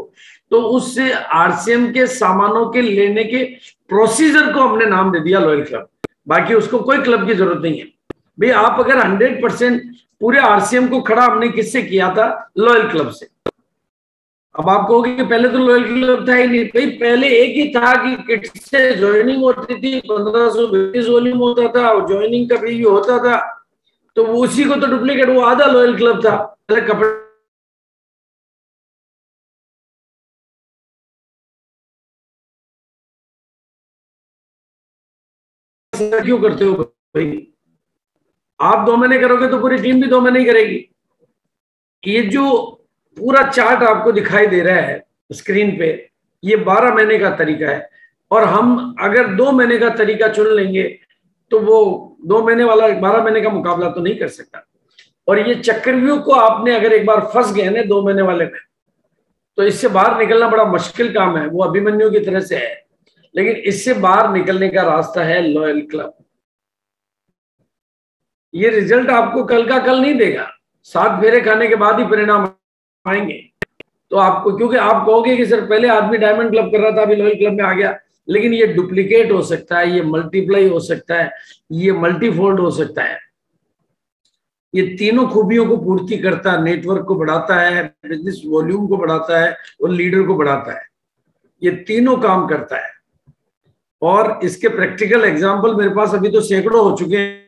तो उससे आरसीएम के सामानों के लेने के प्रोसीजर को हमने नाम दे दिया लॉयल क्लब। बाकी उसको कोई क्लब की जरूरत नहीं है भाई। आप अगर हंड्रेड परसेंट पूरे आरसीएम को खड़ा हमने किससे किया था? लॉयल क्लब से। अब आप कहोगे कि पहले तो लॉयल क्लब था ही नहीं भाई, पहले एक ही था कि किट से ज्वाइनिंग होती थी, पंद्रह सौ बीस वॉल्यूम होता था और ज्वाइनिंग का भी होता था, तो वो उसी को तो डुप्लीकेट, वो आधा लॉयल क्लब था। पहले कपड़े क्यों करते हो भाई? आप दो महीने करोगे तो पूरी टीम भी दो महीने ही करेगी। ये जो पूरा चार्ट आपको दिखाई दे रहा है स्क्रीन पे, ये बारह महीने का तरीका है। और हम अगर दो महीने का तरीका चुन लेंगे तो वो दो महीने वाला बारह महीने का मुकाबला तो नहीं कर सकता। और ये चक्रव्यूह को आपने अगर एक बार फंस गए ना दो महीने वाले में, तो इससे बाहर निकलना बड़ा मुश्किल काम है। वो अभिमन्यु की तरह से है, लेकिन इससे बाहर निकलने का रास्ता है लॉयल क्लब। ये रिजल्ट आपको कल का कल नहीं देगा, सात फेरे खाने के बाद ही परिणाम आएंगे। तो आपको, क्योंकि आप कहोगे कि सर पहले आदमी डायमंड क्लब कर रहा था, अभी लॉयल क्लब में आ गया, लेकिन ये डुप्लीकेट हो सकता है, ये मल्टीप्लाई हो सकता है, ये मल्टीफोल्ड हो सकता है। ये तीनों खूबियों को पूर्ति करता है, नेटवर्क को बढ़ाता है, बिजनेस वॉल्यूम को बढ़ाता है और लीडर को बढ़ाता है। ये तीनों काम करता है। और इसके प्रैक्टिकल एग्जाम्पल मेरे पास अभी तो सैकड़ों हो चुके हैं।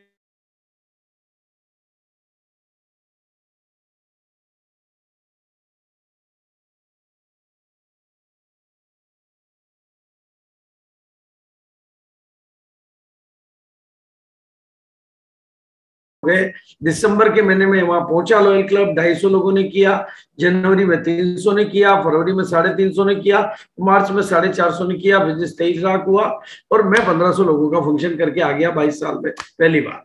दिसंबर के महीने में वहां पहुंचा लॉयल क्लब, ढाई सौ लोगों ने किया, जनवरी में तीन सौ ने किया, फरवरी में साढ़े तीन सौ ने किया, मार्च में साढ़े चार सौ ने किया, बिजनेस तेईस लाख हुआ और मैं पंद्रह सौ लोगों का फंक्शन करके आ गया बाईस साल में पहली बार।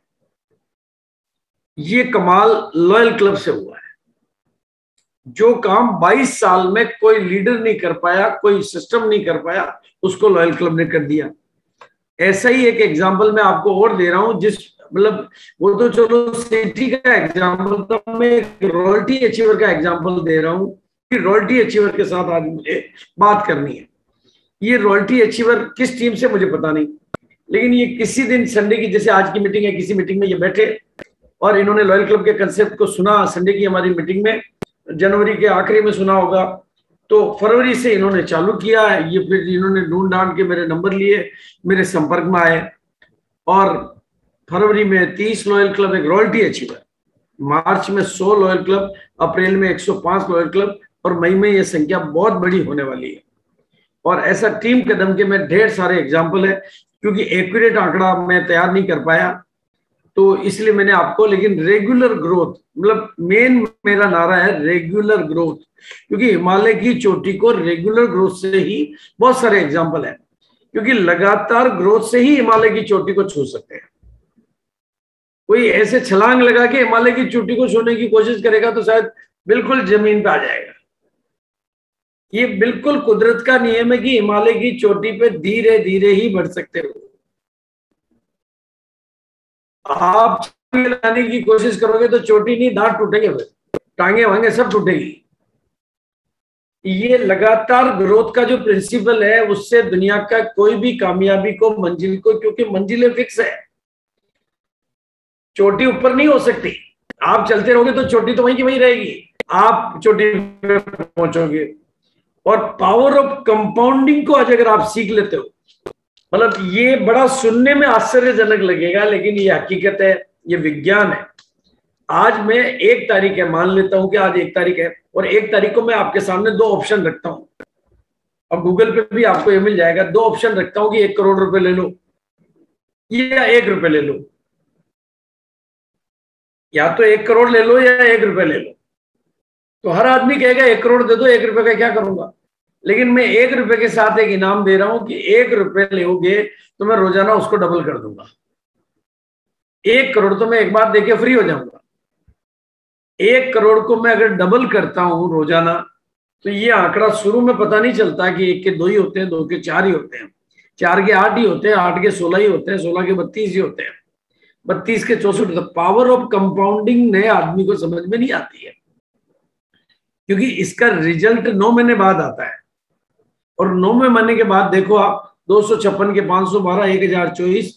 ये कमाल लॉयल क्लब से हुआ है। जो काम बाईस साल में कोई लीडर नहीं कर पाया, कोई सिस्टम नहीं कर पाया, उसको लॉयल क्लब ने कर दिया। ऐसा ही एक एग्जाम्पल मैं आपको और दे रहा हूं, जिस मतलब वो तो चलो सिटी का एग्जाम्पल था, मैं रॉयल्टी अचीवर का एग्जाम्पल दे रहा हूं कि रॉयल्टी अचीवर के साथ आज मुझे बात करनी है। ये रॉयल्टी अचीवर किस टीम से मुझे पता नहीं, लेकिन ये किसी दिन संडे की, जैसे आज की मीटिंग है, किसी मीटिंग में ये बैठे और इन्होंने लॉयल क्लब के कंसेप्ट को सुना। संडे की हमारी मीटिंग में, जनवरी के आखिरी में सुना होगा, तो फरवरी से इन्होंने चालू किया है। ये फिर इन्होंने ढूंढ ढांड के मेरे नंबर लिए, मेरे संपर्क में आए और फरवरी में तीस लॉयल क्लब एक रॉयल्टी अचीवर, मार्च में सौ लॉयल क्लब, अप्रैल में एक सौ पाँच लॉयल क्लब और मई में ये संख्या बहुत बड़ी होने वाली है। और ऐसा टीम कदम के मैं ढेर सारे एग्जाम्पल है, क्योंकि एक्यूरेट आंकड़ा मैं तैयार नहीं कर पाया तो इसलिए मैंने आपको, लेकिन रेगुलर ग्रोथ, मतलब मेन मेरा नारा है रेगुलर ग्रोथ, क्योंकि हिमालय की चोटी को रेगुलर ग्रोथ से ही, बहुत सारे एग्जाम्पल है, क्योंकि लगातार ग्रोथ से ही हिमालय की चोटी को छू सकते हैं। कोई ऐसे छलांग लगा के हिमालय की चोटी को छूने की कोशिश करेगा तो शायद बिल्कुल जमीन पे आ जाएगा। ये बिल्कुल कुदरत का नियम है कि हिमालय की चोटी पे धीरे धीरे ही बढ़ सकते हो। आप लगाने की कोशिश करोगे तो चोटी नहीं, दांत टूटेंगे, टांगे वांगे सब टूटेगी। ये लगातार ग्रोथ का जो प्रिंसिपल है, उससे दुनिया का कोई भी कामयाबी को, मंजिल को, क्योंकि मंजिलें फिक्स है, चोटी ऊपर नहीं हो सकती। आप चलते रहोगे तो चोटी तो वहीं की वहीं रहेगी, आप चोटी पे पहुंचोगे। और पावर ऑफ कंपाउंडिंग को आज अगर आप सीख लेते हो, मतलब ये बड़ा सुनने में आश्चर्यजनक लगेगा, लेकिन ये हकीकत है, ये विज्ञान है। आज मैं एक तारीख है, मान लेता हूं कि आज एक तारीख है और एक तारीख को मैं आपके सामने दो ऑप्शन रखता हूं। अब गूगल पे भी आपको यह मिल जाएगा, दो ऑप्शन रखता हूं कि एक करोड़ रुपए ले लो या एक रुपए ले लो। या तो एक करोड़ ले लो या एक रुपए ले लो। तो हर आदमी कहेगा एक करोड़ दे दो, एक रुपए का क्या करूंगा। लेकिन मैं एक रुपए के साथ एक इनाम दे रहा हूं कि एक रुपए लोगे तो मैं रोजाना उसको डबल कर दूंगा। एक करोड़ तो मैं एक बार देके फ्री हो जाऊंगा, एक करोड़ को मैं अगर डबल करता हूं रोजाना, तो ये आंकड़ा शुरू में पता नहीं चलता कि एक के दो ही होते हैं, दो के चार ही होते हैं, चार के आठ ही होते हैं, आठ के सोलह ही होते हैं, सोलह के बत्तीस ही होते हैं, बत्तीस के चौसठ। पावर ऑफ कंपाउंडिंग नए आदमी को समझ में नहीं आती है, क्योंकि इसका रिजल्ट नौ महीने बाद आता है। और नौ महीने के बाद देखो आप दो सौ छप्पन के पांच सौ बारह, एक हजार चौबीस,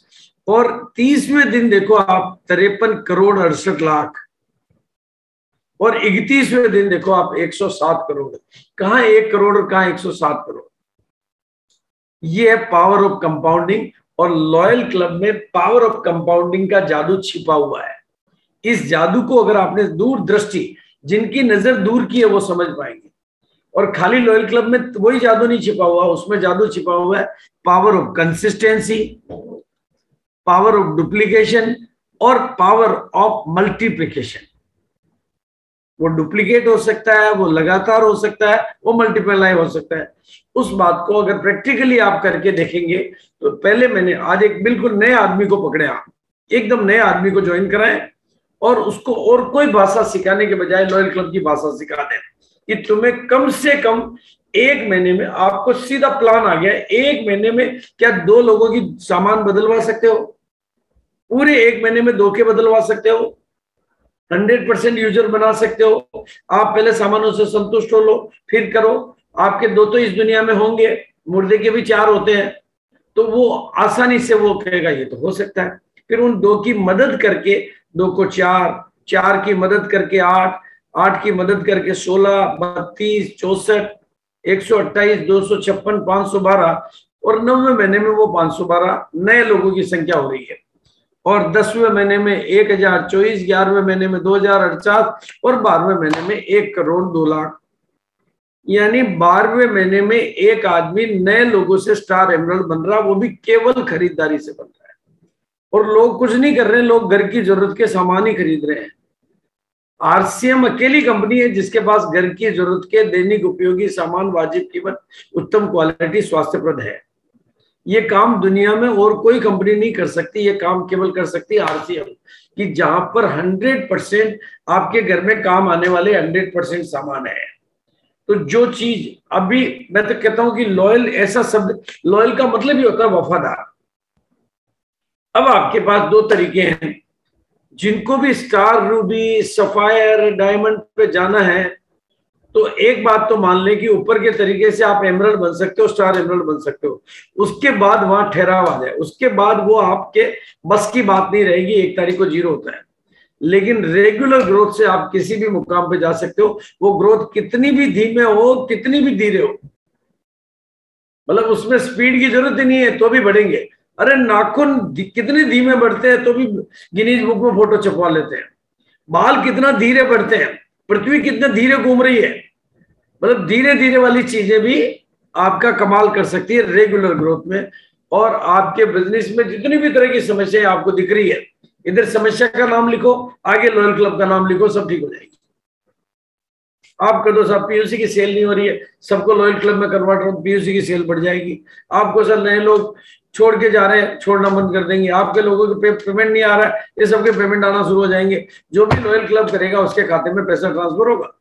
और तीसवें दिन देखो आप तिरपन करोड़ अड़सठ लाख, और इकतीसवें दिन देखो आप एक सौ सात करोड़। कहां एक करोड़ और कहां एक सौ सात करोड़। यह है पावर ऑफ कंपाउंडिंग। और लॉयल क्लब में पावर ऑफ कंपाउंडिंग का जादू छिपा हुआ है। इस जादू को अगर आपने, दूर दृष्टि, जिनकी नजर दूर की है वो समझ पाएंगे। और खाली लॉयल क्लब में वही जादू नहीं छिपा हुआ, उसमें जादू छिपा हुआ है power of consistency, power of duplication और पावर ऑफ मल्टीप्लीकेशन। वो डुप्लीकेट हो सकता है, वो लगातार हो सकता है, वो मल्टीप्लाई हो सकता है। उस बात को अगर प्रैक्टिकली आप करके देखेंगे तो, पहले मैंने आज एक बिल्कुल नए आदमी को पकड़े, आप एकदम नए आदमी को ज्वाइन कराएं और उसको और कोई भाषा सिखाने के बजाय लॉयल क्लब की भाषा सिखा दें कि तुम्हें कम से कम एक महीने में, आपको सीधा प्लान आ गया, एक महीने में क्या दो लोगों की सामान बदलवा सकते हो, पूरे एक महीने में दो के बदलवा सकते हो, हंड्रेड परसेंट यूजर बना सकते हो। आप पहले सामानों से संतुष्ट हो लो, फिर करो। आपके दो तो इस दुनिया में होंगे, मुर्दे के भी चार होते हैं, तो वो आसानी से वो कहेगा ये तो हो सकता है। फिर उन दो की मदद करके दो को चार, चार की मदद करके आठ, आठ की मदद करके सोलह, बत्तीस, चौसठ, एक सौ अट्ठाईस, दो सौ छप्पन, पांच सौ बारह, और नौवें महीने में वो पांच सौ बारह नए लोगों की संख्या हो रही है, और दसवें महीने में एक हजार चौबीस, ग्यारहवें महीने में दो हजार अड़चास, और बारहवें महीने में एक करोड़ दो लाख। यानी बारहवें महीने में एक आदमी नए लोगों से स्टार एमरल्ड बन रहा, वो भी केवल खरीदारी से बन रहा है। और लोग कुछ नहीं कर रहे, लोग घर की जरूरत के सामान ही खरीद रहे हैं। आरसीएम अकेली कंपनी है जिसके पास घर की जरूरत के दैनिक उपयोगी सामान वाजिब कीमत, उत्तम क्वालिटी, स्वास्थ्यप्रद है। ये काम दुनिया में और कोई कंपनी नहीं कर सकती, ये काम केवल कर सकती है आरसीएम, कि जहां पर हंड्रेड परसेंट आपके घर में काम आने वाले हंड्रेड परसेंट सामान है। तो जो चीज अभी मैं तो कहता हूं कि लॉयल, ऐसा शब्द, लॉयल का मतलब ही होता है वफादार। अब आपके पास दो तरीके हैं, जिनको भी स्टार, रूबी, सफायर, डायमंड पे जाना है, तो एक बात तो मान लें कि ऊपर के तरीके से आप एमरल्ड बन सकते हो, स्टार एमरल्ड बन सकते हो। उसके बाद वहां ठहराव आ जाए, उसके बाद वो आपके बस की बात नहीं रहेगी, एक तारीख को जीरो होता है। लेकिन रेगुलर ग्रोथ से आप किसी भी मुकाम पे जा सकते हो, वो ग्रोथ कितनी भी धीमे हो, कितनी भी धीरे हो, मतलब उसमें स्पीड की जरूरत ही नहीं है, तो भी बढ़ेंगे। अरे नाखून कितने धीमे बढ़ते हैं तो भी गिनीज बुक में फोटो छपवा लेते हैं, बाल कितना धीरे बढ़ते हैं, पृथ्वी कितना धीरे घूम रही है, मतलब धीरे धीरे वाली चीजें भी आपका कमाल कर सकती है रेगुलर ग्रोथ में। और आपके बिजनेस में जितनी भी तरह की समस्याएं आपको दिख रही है, इधर समस्या का नाम लिखो, आगे लॉयल क्लब का नाम लिखो, सब ठीक हो जाएगी। आप कह दो साहब पीयूसी की सेल नहीं हो रही है, सबको लॉयल क्लब में कन्वर्ट करो, पीयूसी की सेल बढ़ जाएगी। आपको सर नए लोग छोड़ के जा रहे हैं, छोड़ना बंद कर देंगे। आपके लोगों के पे, पेमेंट नहीं आ रहा है, ये सबके पेमेंट आना शुरू हो जाएंगे। जो भी लॉयल क्लब करेगा उसके खाते में पैसा ट्रांसफर होगा।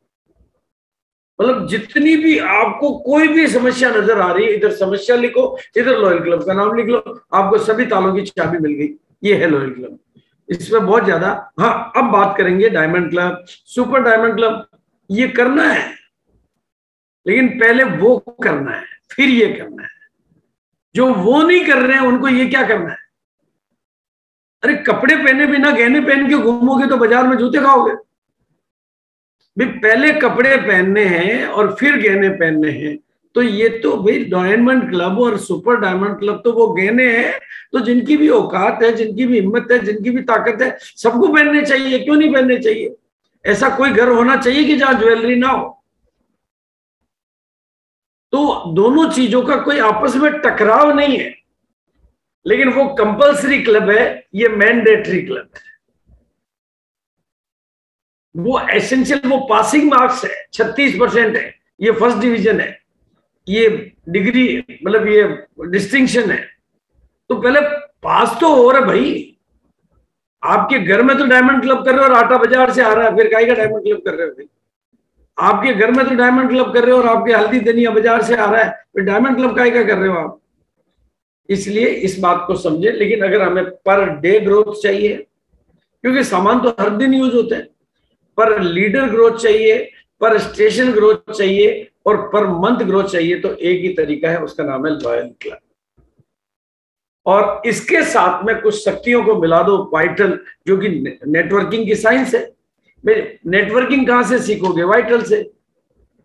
मतलब जितनी भी आपको कोई भी समस्या नजर आ रही है, इधर समस्या लिखो, इधर लॉयल क्लब का नाम लिख लो, आपको सभी तालों की चाबी मिल गई। ये है लॉयल क्लब, इसमें बहुत ज्यादा। हाँ, अब बात करेंगे diamond club, super diamond club. ये करना है, लेकिन पहले वो करना है, फिर ये करना है। जो वो नहीं कर रहे हैं उनको ये क्या करना है? अरे कपड़े पहने बिना, गहने पहन के घूमोगे तो बाजार में जूते खाओगे। भी पहले कपड़े पहनने हैं और फिर गहने पहनने हैं, तो ये तो भाई डायमंड क्लब और सुपर डायमंड क्लब तो वो गहने हैं तो जिनकी भी औकात है, जिनकी भी हिम्मत है, जिनकी भी ताकत है, सबको पहनने चाहिए। क्यों नहीं पहनने चाहिए? ऐसा कोई घर होना चाहिए कि जहां ज्वेलरी ना हो। तो दोनों चीजों का कोई आपस में टकराव नहीं है, लेकिन वो कंपलसरी क्लब है, ये मैंडेटरी क्लब है। वो एसेंशियल, वो पासिंग मार्क्स है, छत्तीस परसेंट है, ये फर्स्ट डिवीजन है, ये डिग्री, मतलब ये डिस्टिंक्शन है। तो पहले पास तो हो रहा भाई, आपके घर में तो डायमंड क्लब कर रहे हो और आटा बाजार से आ रहा है, फिर गाय का डायमंड क्लब कर रहे हो भाई। आपके घर में तो डायमंड क्लब कर रहे हो और आपके हल्दी धनिया बाजार से आ रहा है, फिर डायमंड क्लब का ही क्या कर रहे हो आप? इसलिए इस बात को समझे। लेकिन अगर हमें पर डे ग्रोथ चाहिए, क्योंकि सामान तो हर दिन यूज होते हैं, पर लीडर ग्रोथ चाहिए, पर स्टेशन ग्रोथ चाहिए, और पर मंथ ग्रोथ चाहिए, तो एक ही तरीका है, उसका नाम है लॉयल क्लब। और इसके साथ में कुछ शक्तियों को मिला दो, वाइटल, जो कि नेटवर्किंग की साइंस है। नेटवर्किंग कहां से सीखोगे? वाइटल से।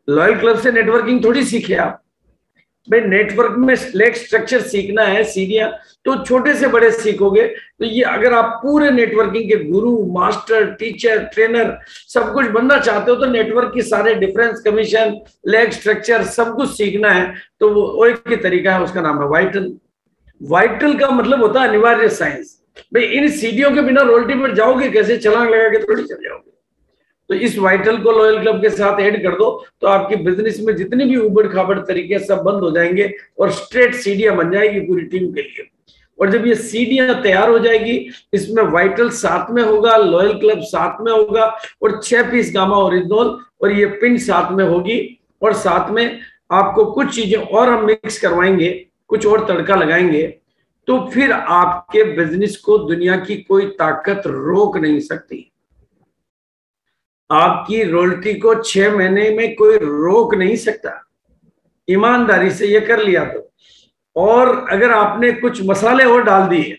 लॉयल क्लब से नेटवर्किंग थोड़ी सीखे आप भाई। नेटवर्क में स्लेक स्ट्रक्चर सीखना है, सीढ़ियां तो छोटे से बड़े सीखोगे। तो ये अगर आप पूरे नेटवर्किंग के गुरु, मास्टर, टीचर, ट्रेनर सब कुछ बनना चाहते हो, तो नेटवर्क की सारे डिफरेंस, कमीशन, लेग स्ट्रक्चर सब कुछ सीखना है, तो वो एक ही तरीका है, उसका नाम है वाइटल। वाइटल का मतलब होता है अनिवार्य साइंस भाई। इन सीढ़ियों के बिना रोल्टी पर जाओगे कैसे? छलांग लगा के थोड़ी चल जाओगे। तो इस वाइटल को लॉयल क्लब के साथ ऐड कर दो, तो आपके बिजनेस में जितने भी उबड़ खाबड़ तरीके सब बंद हो जाएंगे और स्ट्रेट सीढ़ियां बन जाएगी पूरी टीम के लिए। और जब ये सीढ़ियां तैयार हो जाएगी, इसमें वाइटल साथ में होगा, लॉयल क्लब साथ में होगा, और छह पीस गामा ओरिजिनल और ये पिन साथ में होगी। और साथ में आपको कुछ चीजें और हम मिक्स करवाएंगे, कुछ और तड़का लगाएंगे, तो फिर आपके बिजनेस को दुनिया की कोई ताकत रोक नहीं सकती। आपकी रॉयल्टी को छह महीने में कोई रोक नहीं सकता, ईमानदारी से ये कर लिया तो। और अगर आपने कुछ मसाले और डाल दिए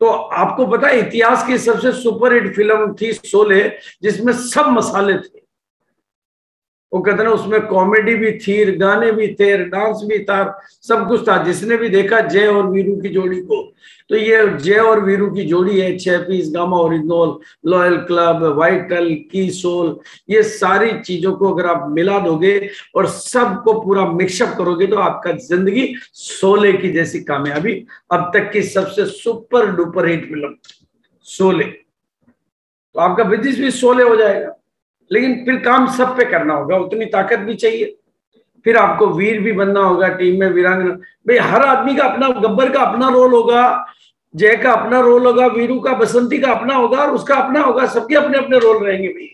तो आपको पता है इतिहास की सबसे सुपरहिट फिल्म थी शोले, जिसमें सब मसाले थे। वो कहते ना उसमें कॉमेडी भी थी, गाने भी थे, डांस भी था, सब कुछ था। जिसने भी देखा जय और वीरू की जोड़ी को, तो ये जय और वीरू की जोड़ी है। छह piece gamma original, loyal club, vital की सोल, ये सारी चीजों को अगर आप मिला दोगे और सबको पूरा मिक्सअप करोगे तो आपका जिंदगी शोले की जैसी कामयाबी। अब तक की सबसे super duper hit film Sholay, तो आपका बिजनेस भी शोले हो जाएगा। लेकिन फिर काम सब पे करना होगा, उतनी ताकत भी चाहिए, फिर आपको वीर भी बनना होगा, टीम में वीरांगना। भाई हर आदमी का अपना, गब्बर का अपना रोल होगा, जय का अपना रोल होगा, वीरू का, बसंती का अपना होगा और उसका अपना होगा, सबके अपने अपने रोल रहेंगे भाई।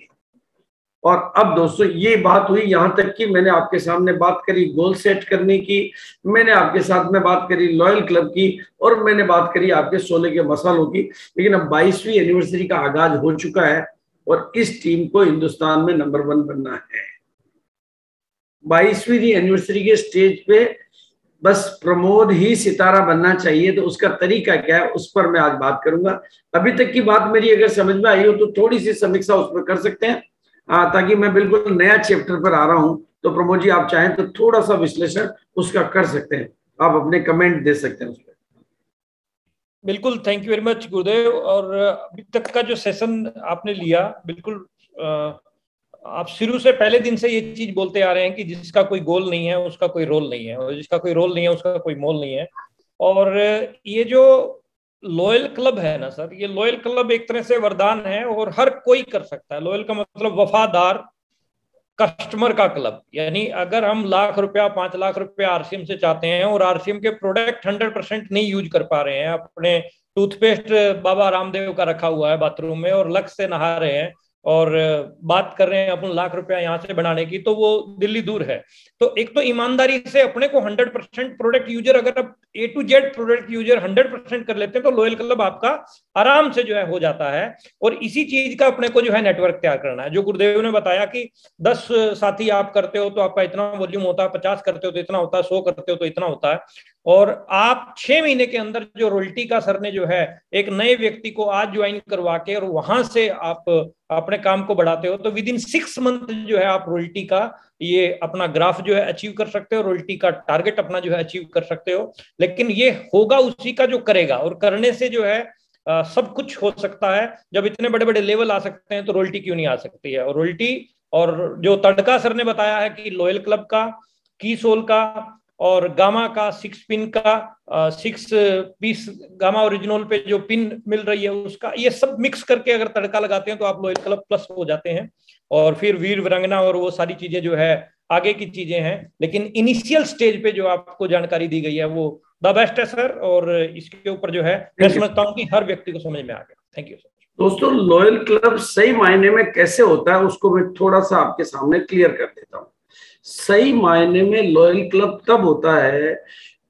और अब दोस्तों ये बात हुई, यहाँ तक कि मैंने आपके सामने बात करी गोल सेट करने की, मैंने आपके साथ में बात करी लॉयल क्लब की, और मैंने बात करी आपके शोले के मसालों की। लेकिन अब बाईसवीं एनिवर्सरी का आगाज हो चुका है और इस टीम को हिंदुस्तान में नंबर वन बनना है। बाईसवीं एनिवर्सरी के स्टेज पे बस प्रमोद ही सितारा बनना चाहिए, तो उसका तरीका क्या है उस पर मैं आज बात करूंगा। अभी तक की बात मेरी अगर समझ में आई हो तो थोड़ी सी समीक्षा उस पर कर सकते हैं, आ, ताकि मैं बिल्कुल नया चैप्टर पर आ रहा हूं, तो प्रमोद जी आप चाहें तो थोड़ा सा विश्लेषण उसका कर सकते हैं, आप अपने कमेंट दे सकते हैं उस पर। बिल्कुल, थैंक यू वेरी मच गुरुदेव। और अभी तक का जो सेशन आपने लिया, बिल्कुल आप शुरू से पहले दिन से ये चीज बोलते आ रहे हैं कि जिसका कोई गोल नहीं है उसका कोई रोल नहीं है, और जिसका कोई रोल नहीं है उसका कोई मोल नहीं है। और ये जो लॉयल क्लब है ना सर, ये लॉयल क्लब एक तरह से वरदान है और हर कोई कर सकता है। लॉयल का मतलब वफादार कस्टमर का क्लब, यानी अगर हम लाख रुपया पांच लाख रुपया आरसीएम से चाहते हैं और आरसीएम के प्रोडक्ट हंड्रेड परसेंट नहीं यूज कर पा रहे हैं, अपने टूथपेस्ट बाबा रामदेव का रखा हुआ है बाथरूम में और लक्स से नहा रहे हैं और बात कर रहे हैं अपन लाख रुपया यहाँ से बनाने की, तो वो दिल्ली दूर है। तो एक तो ईमानदारी से अपने को हंड्रेड परसेंट प्रोडक्ट यूजर, अगर आप A to Z product user hundred percent कर लेते हैं तो लॉयल क्लब आपका आराम से जो है हो जाता है। और इसी चीज का अपने को जो है नेटवर्क तैयार करना है। जो गुरुदेव ने बताया कि दस साथी आप करते हो तो आपका इतना वॉल्यूम होता है, पचास करते हो तो इतना होता है, सौ करते हो तो इतना होता है। और आप छह महीने के अंदर जो रॉयल्टी का सर ने जो है एक नए व्यक्ति को आज ज्वाइन करवा के और वहां से आप अपने काम को बढ़ाते हो तो विद इन सिक्स मंथ जो है आप रॉयल्टी का ये अपना ग्राफ जो है अचीव कर सकते हो, रॉयल्टी का टारगेट अपना जो है अचीव कर सकते हो। लेकिन ये होगा उसी का जो करेगा, और करने से जो है आ, सब कुछ हो सकता है। जब इतने बड़े बड़े लेवल आ सकते हैं तो रॉयल्टी क्यों नहीं आ सकती है। और रॉयल्टी और जो तड़का सर ने बताया है कि लॉयल क्लब का, की सोल का और गामा का, सिक्स पिन का, सिक्स पीस गामा ओरिजिनल पे जो पिन मिल रही है उसका, ये सब मिक्स करके अगर तड़का लगाते हैं तो आप लॉयल क्लब प्लस हो जाते हैं। और फिर वीर विरंगना और वो सारी चीजें जो है आगे की चीजें हैं, लेकिन इनिशियल स्टेज पे जो आपको जानकारी दी गई है वो द बेस्ट है सर। और इसके ऊपर जो है मैं समझता हूँ कि हर व्यक्ति को समझ में आ गया। Thank you sir. दोस्तों लॉयल क्लब सही मायने में कैसे होता है उसको मैं थोड़ा सा आपके सामने क्लियर कर देता हूँ। सही मायने में लॉयल क्लब तब होता है,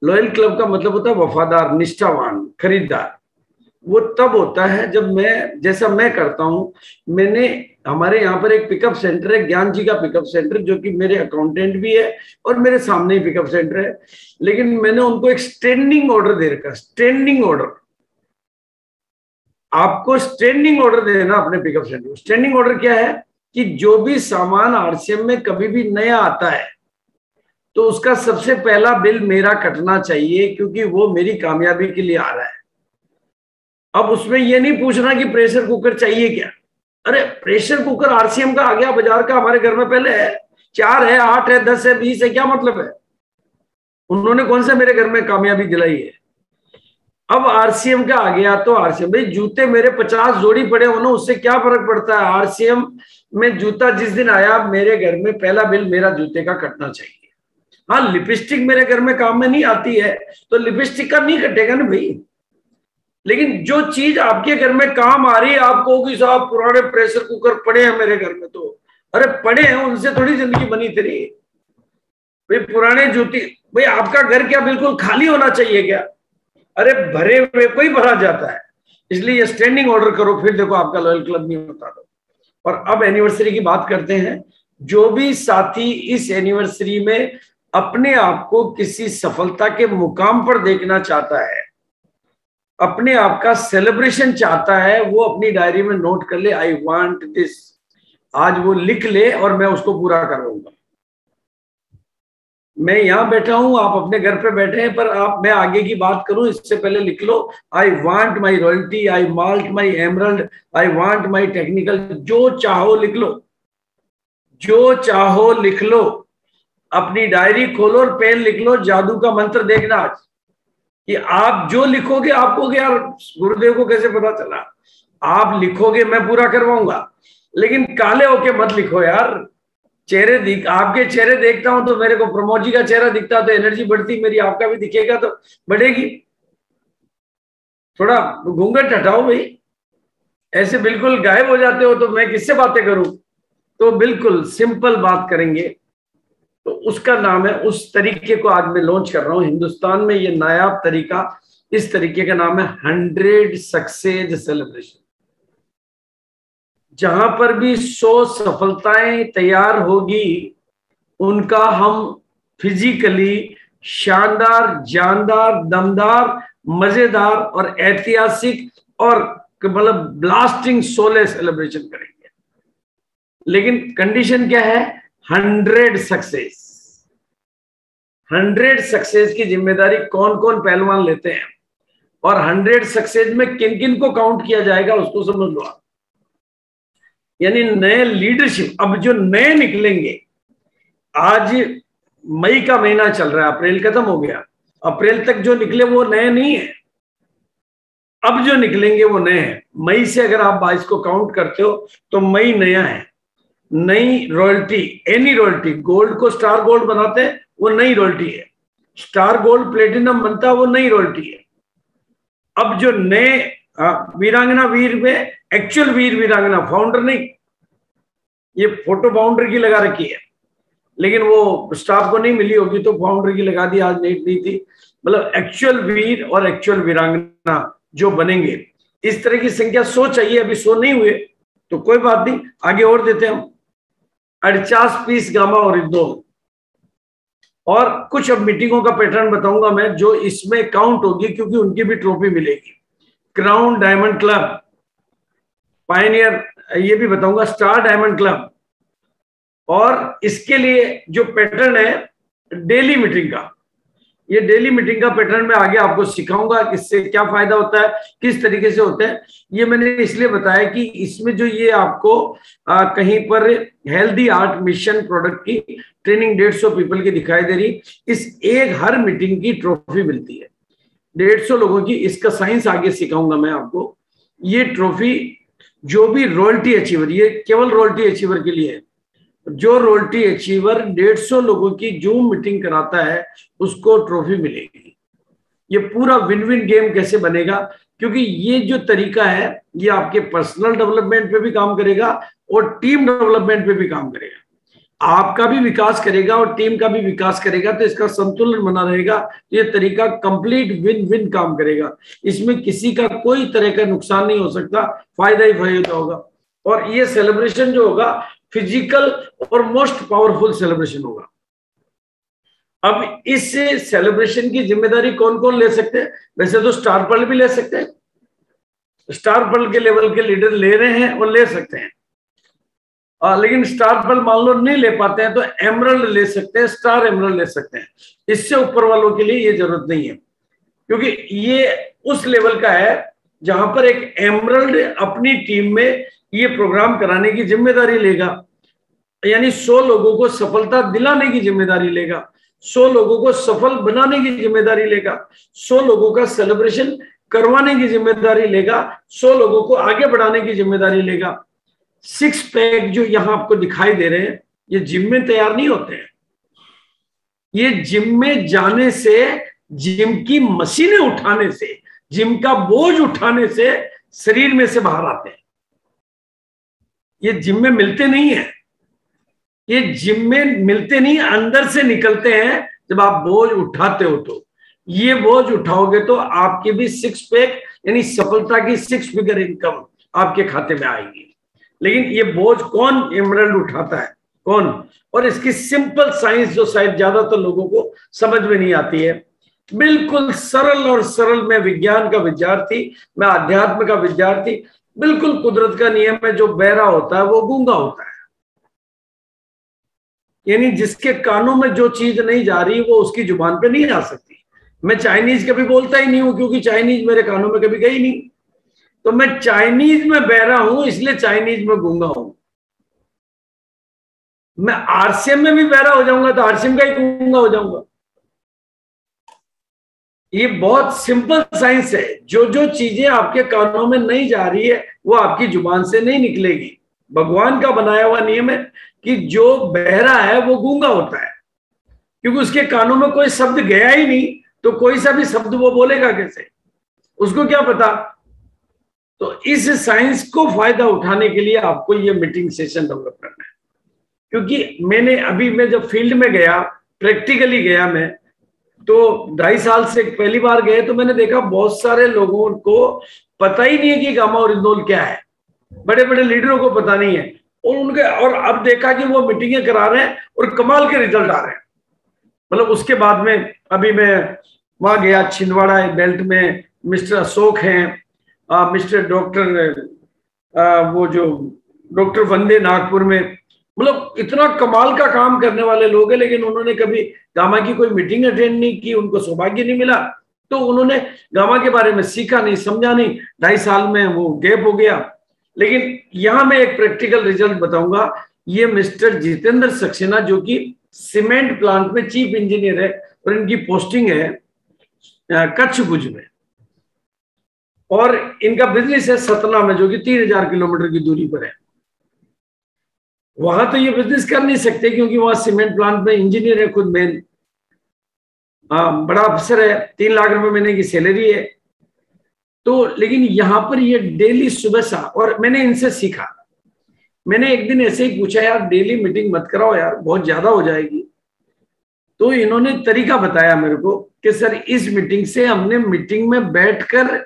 लॉयल क्लब का मतलब होता है वफादार, निष्ठावान, खरीदार। वो तब होता है जब मैं, जैसा मैं करता हूँ, मैंने हमारे यहाँ पर एक पिकअप सेंटर है, ज्ञान जी का पिकअप सेंटर, जो कि मेरे अकाउंटेंट भी है और मेरे सामने ही पिकअप सेंटर है। लेकिन मैंने उनको एक स्टैंडिंग ऑर्डर दे रखा, स्टैंडिंग ऑर्डर। आपको स्टैंडिंग ऑर्डर देना अपने पिकअप सेंटर को। स्टैंडिंग ऑर्डर क्या है कि जो भी सामान आरसीएम में कभी भी नया आता है तो उसका सबसे पहला बिल मेरा कटना चाहिए, क्योंकि वो मेरी कामयाबी के लिए आ रहा है। अब उसमें ये नहीं पूछना कि प्रेशर कुकर चाहिए क्या। अरे प्रेशर कुकर आरसीएम का आ गया, बाजार का हमारे घर में पहले है, चार है, आठ है, दस है, बीस है, क्या मतलब है। उन्होंने कौन से मेरे घर में कामयाबी दिलाई है। अब आरसीएम का आ गया तो आरसीएम, भाई जूते मेरे पचास जोड़ी पड़े हो ना, उससे क्या फर्क पड़ता है। आरसीएम में जूता जिस दिन आया मेरे घर में पहला बिल मेरा जूते का कटना चाहिए। हाँ, लिपस्टिक मेरे घर में काम में नहीं आती है तो लिपस्टिक का नहीं कटेगा ना भाई। लेकिन जो चीज आपके घर में काम आ रही है, आप कहोगे साहब पुराने प्रेशर कुकर पड़े हैं मेरे घर में, तो अरे पड़े हैं, उनसे थोड़ी जिंदगी बनी तेरी। भाई पुराने जूते, भाई आपका घर क्या बिल्कुल खाली होना चाहिए क्या। अरे भरे हुए कोई भरा जाता है, इसलिए स्टैंडिंग ऑर्डर करो, फिर देखो आपका लॉयल क्लब नहीं होता। और अब एनिवर्सरी की बात करते हैं। जो भी साथी इस एनिवर्सरी में अपने आप को किसी सफलता के मुकाम पर देखना चाहता है, अपने आप का सेलिब्रेशन चाहता है, वो अपनी डायरी में नोट कर ले, आई वांट दिस, आज वो लिख ले और मैं उसको पूरा करूंगा। मैं यहाँ बैठा हूं, आप अपने घर पे बैठे हैं, पर आप मैं आगे की बात करूं इससे पहले लिख लो, I want my royalty, I want my emerald, I want my technical, जो चाहो लिख लो, जो चाहो लिख लो, अपनी डायरी खोलो और पेन लिख लो। जादू का मंत्र देखना आज कि आप जो लिखोगे, आपको यार गुरुदेव को कैसे पता चला, आप लिखोगे मैं पूरा करवाऊंगा, लेकिन काले होके मत लिखो यार। चेहरे दिख आपके चेहरे देखता हूं तो मेरे को प्रमोद जी का चेहरा दिखता तो एनर्जी बढ़ती मेरी, आपका भी दिखेगा तो बढ़ेगी। थोड़ा घूंघट हटाओ भाई, ऐसे बिल्कुल गायब हो जाते हो तो मैं किससे बातें करूं, तो बिल्कुल सिंपल बात करेंगे। तो उसका नाम है, उस तरीके को आज मैं लॉन्च कर रहा हूं हिंदुस्तान में, ये नायाब तरीका, इस तरीके का नाम है हंड्रेड सक्सेस सेलिब्रेशन। जहां पर भी सौ सफलताएं तैयार होगी, उनका हम फिजिकली शानदार, जानदार, दमदार, मजेदार और ऐतिहासिक और मतलब ब्लास्टिंग सोलर सेलिब्रेशन करेंगे। लेकिन कंडीशन क्या है, हंड्रेड सक्सेस। हंड्रेड सक्सेस की जिम्मेदारी कौन कौन पहलवान लेते हैं और हंड्रेड सक्सेस में किन किन को काउंट किया जाएगा उसको समझ लो आप। यानी नए लीडरशिप, अब जो नए निकलेंगे, आज मई का महीना चल रहा है, अप्रैल खत्म हो गया, अप्रैल तक जो निकले वो नए नहीं है, अब जो निकलेंगे वो नए हैं। मई से अगर आप बाईस को काउंट करते हो तो मई नया है। नई रॉयल्टी, एनी रॉयल्टी, गोल्ड को स्टार गोल्ड बनाते हैं वो नई रॉयल्टी है, स्टार गोल्ड प्लेटिनम बनता है वो नई रॉयल्टी है। अब जो नए वीरांगना वीर में एक्चुअल वीर वीरांगना, फाउंडर नहीं, ये फोटो फाउंडर की लगा रखी है लेकिन वो स्टाफ को नहीं मिली होगी तो फाउंडर की लगा दी, आज नेट नहीं थी, मतलब एक्चुअल वीर और एक्चुअल वीरांगना जो बनेंगे, इस तरह की संख्या सौ चाहिए। अभी सौ नहीं हुए तो कोई बात नहीं, आगे और देते हैं हम। अड़चास पीस गामा ओरिजिनल, और कुछ अब मीटिंगों का पैटर्न बताऊंगा मैं जो इसमें काउंट होगी, क्योंकि उनकी भी ट्रॉफी मिलेगी। क्राउन डायमंड क्लब, पायनियर, ये भी बताऊंगा, स्टार डायमंड क्लब, और इसके लिए जो पैटर्न है डेली मीटिंग का, ये डेली मीटिंग का पैटर्न मैं आगे आपको सिखाऊंगा, इससे क्या फायदा होता है, किस तरीके से होता है। ये मैंने इसलिए बताया कि इसमें जो ये आपको आ, कहीं पर हेल्दी आर्ट मिशन प्रोडक्ट की ट्रेनिंग डेढ़ सौ पीपल की दिखाई दे रही, इस एक हर मीटिंग की ट्रॉफी मिलती है डेढ़ सौ लोगों की। इसका साइंस आगे सिखाऊंगा मैं आपको। ये ट्रॉफी जो भी रॉयल्टी अचीवर, ये केवल रॉयल्टी अचीवर के लिए है, जो रॉयल्टी अचीवर डेढ़ सौ लोगों की जूम मीटिंग कराता है उसको ट्रॉफी मिलेगी। ये पूरा विन विन गेम कैसे बनेगा, क्योंकि ये जो तरीका है ये आपके पर्सनल डेवलपमेंट पे भी काम करेगा और टीम डेवलपमेंट पे भी काम करेगा, आपका भी विकास करेगा और टीम का भी विकास करेगा, तो इसका संतुलन बना रहेगा। ये तरीका कंप्लीट विन विन काम करेगा, इसमें किसी का कोई तरह का नुकसान नहीं हो सकता, फायदा ही फायदा होगा। और ये सेलिब्रेशन जो होगा फिजिकल और मोस्ट पावरफुल सेलिब्रेशन होगा। अब इस सेलिब्रेशन की जिम्मेदारी कौन कौन ले सकते हैं, वैसे तो स्टार पर्ल भी ले सकते हैं, स्टार पर्ल के लेवल के लीडर ले रहे हैं और ले सकते हैं, आ, लेकिन स्टार पर मान लो नहीं ले पाते हैं तो एमरल्ड ले सकते हैं, स्टार एमरल्ड ले सकते हैं। इससे ऊपर वालों के लिए ये जरूरत नहीं है, क्योंकि ये उस लेवल का है जहां पर एक एमरल्ड अपनी टीम में ये प्रोग्राम कराने की जिम्मेदारी लेगा, यानी सौ लोगों को सफलता दिलाने की जिम्मेदारी लेगा, सौ लोगों को सफल बनाने की जिम्मेदारी लेगा, सौ लोगों का सेलिब्रेशन करवाने की जिम्मेदारी लेगा, सौ लोगों को आगे बढ़ाने की जिम्मेदारी लेगा। सिक्स पैक जो यहां आपको दिखाई दे रहे हैं ये जिम में तैयार नहीं होते हैं, ये जिम में जाने से, जिम की मशीनें उठाने से, जिम का बोझ उठाने से शरीर में से बाहर आते हैं, ये जिम में मिलते नहीं है, ये जिम में मिलते नहीं, अंदर से निकलते हैं जब आप बोझ उठाते हो। तो ये बोझ उठाओगे तो आपकी भी सिक्स पैक यानी सफलता की सिक्स फिगर इनकम आपके खाते में आएगी। लेकिन ये बोझ कौन एमरल्ड उठाता है, कौन? और इसकी सिंपल साइंस जो शायद ज्यादातर लोगों को समझ में नहीं आती है। बिल्कुल सरल और सरल, मैं विज्ञान का विद्यार्थी, मैं अध्यात्म का विद्यार्थी। बिल्कुल कुदरत का नियम है, जो बहरा होता है वो गूंगा होता है, यानी जिसके कानों में जो चीज नहीं जा रही वो उसकी जुबान पे नहीं आ सकती। मैं चाइनीज कभी बोलता ही नहीं हूं क्योंकि चाइनीज मेरे कानों में कभी गई नहीं, तो मैं चाइनीज में बहरा हूं इसलिए चाइनीज में गूंगा हूं। मैं आरसीएम में भी बहरा हो जाऊंगा तो आरसीएम का ही गूंगा हो जाऊंगा। ये बहुत सिंपल साइंस है, जो जो चीजें आपके कानों में नहीं जा रही है वो आपकी जुबान से नहीं निकलेगी। भगवान का बनाया हुआ नियम है कि जो बहरा है वो गूंगा होता है, क्योंकि उसके कानों में कोई शब्द गया ही नहीं, तो कोई सा भी शब्द वो बोलेगा कैसे, उसको क्या पता। तो इस साइंस को फायदा उठाने के लिए आपको ये मीटिंग सेशन डेवलप करना है। क्योंकि मैंने अभी मैं जब फील्ड में गया, प्रैक्टिकली गया मैं, तो ढाई साल से पहली बार गए, तो मैंने देखा बहुत सारे लोगों को पता ही नहीं है कि गामा ओरिजिनल क्या है, बड़े बड़े लीडरों को पता नहीं है, और उनके और अब देखा कि वो मीटिंगें करा रहे हैं और कमाल के रिजल्ट आ रहे हैं। मतलब उसके बाद में अभी मैं वहां गया छिंदवाड़ा बेल्ट में, मिस्टर अशोक हैं, मिस्टर डॉक्टर वो जो डॉक्टर वंदे नागपुर में, मतलब इतना कमाल का काम करने वाले लोग हैं, लेकिन उन्होंने कभी गामा की कोई मीटिंग अटेंड नहीं की, उनको सौभाग्य नहीं मिला, तो उन्होंने गामा के बारे में सीखा नहीं, समझा नहीं, ढाई साल में वो गैप हो गया। लेकिन यहां मैं एक प्रैक्टिकल रिजल्ट बताऊंगा। ये मिस्टर जितेंद्र सक्सेना जो कि सीमेंट प्लांट में चीफ इंजीनियर है और इनकी पोस्टिंग है कच्छ भुज में, और इनका बिजनेस है सतना में जो कि तीन हजार किलोमीटर की दूरी पर है। वहां तो ये बिजनेस कर नहीं सकते क्योंकि वहां सीमेंट प्लांट में इंजीनियर है खुद मेन, बड़ा अफसर है, तीन लाख रुपए महीने की सैलरी है। तो लेकिन यहाँ पर ये डेली सुबह सा, और मैंने इनसे सीखा, मैंने एक दिन ऐसे ही पूछा, यार डेली मीटिंग मत कराओ यार, बहुत ज्यादा हो जाएगी। तो इन्होंने तरीका बताया मेरे को कि सर इस मीटिंग से हमने मीटिंग में बैठकर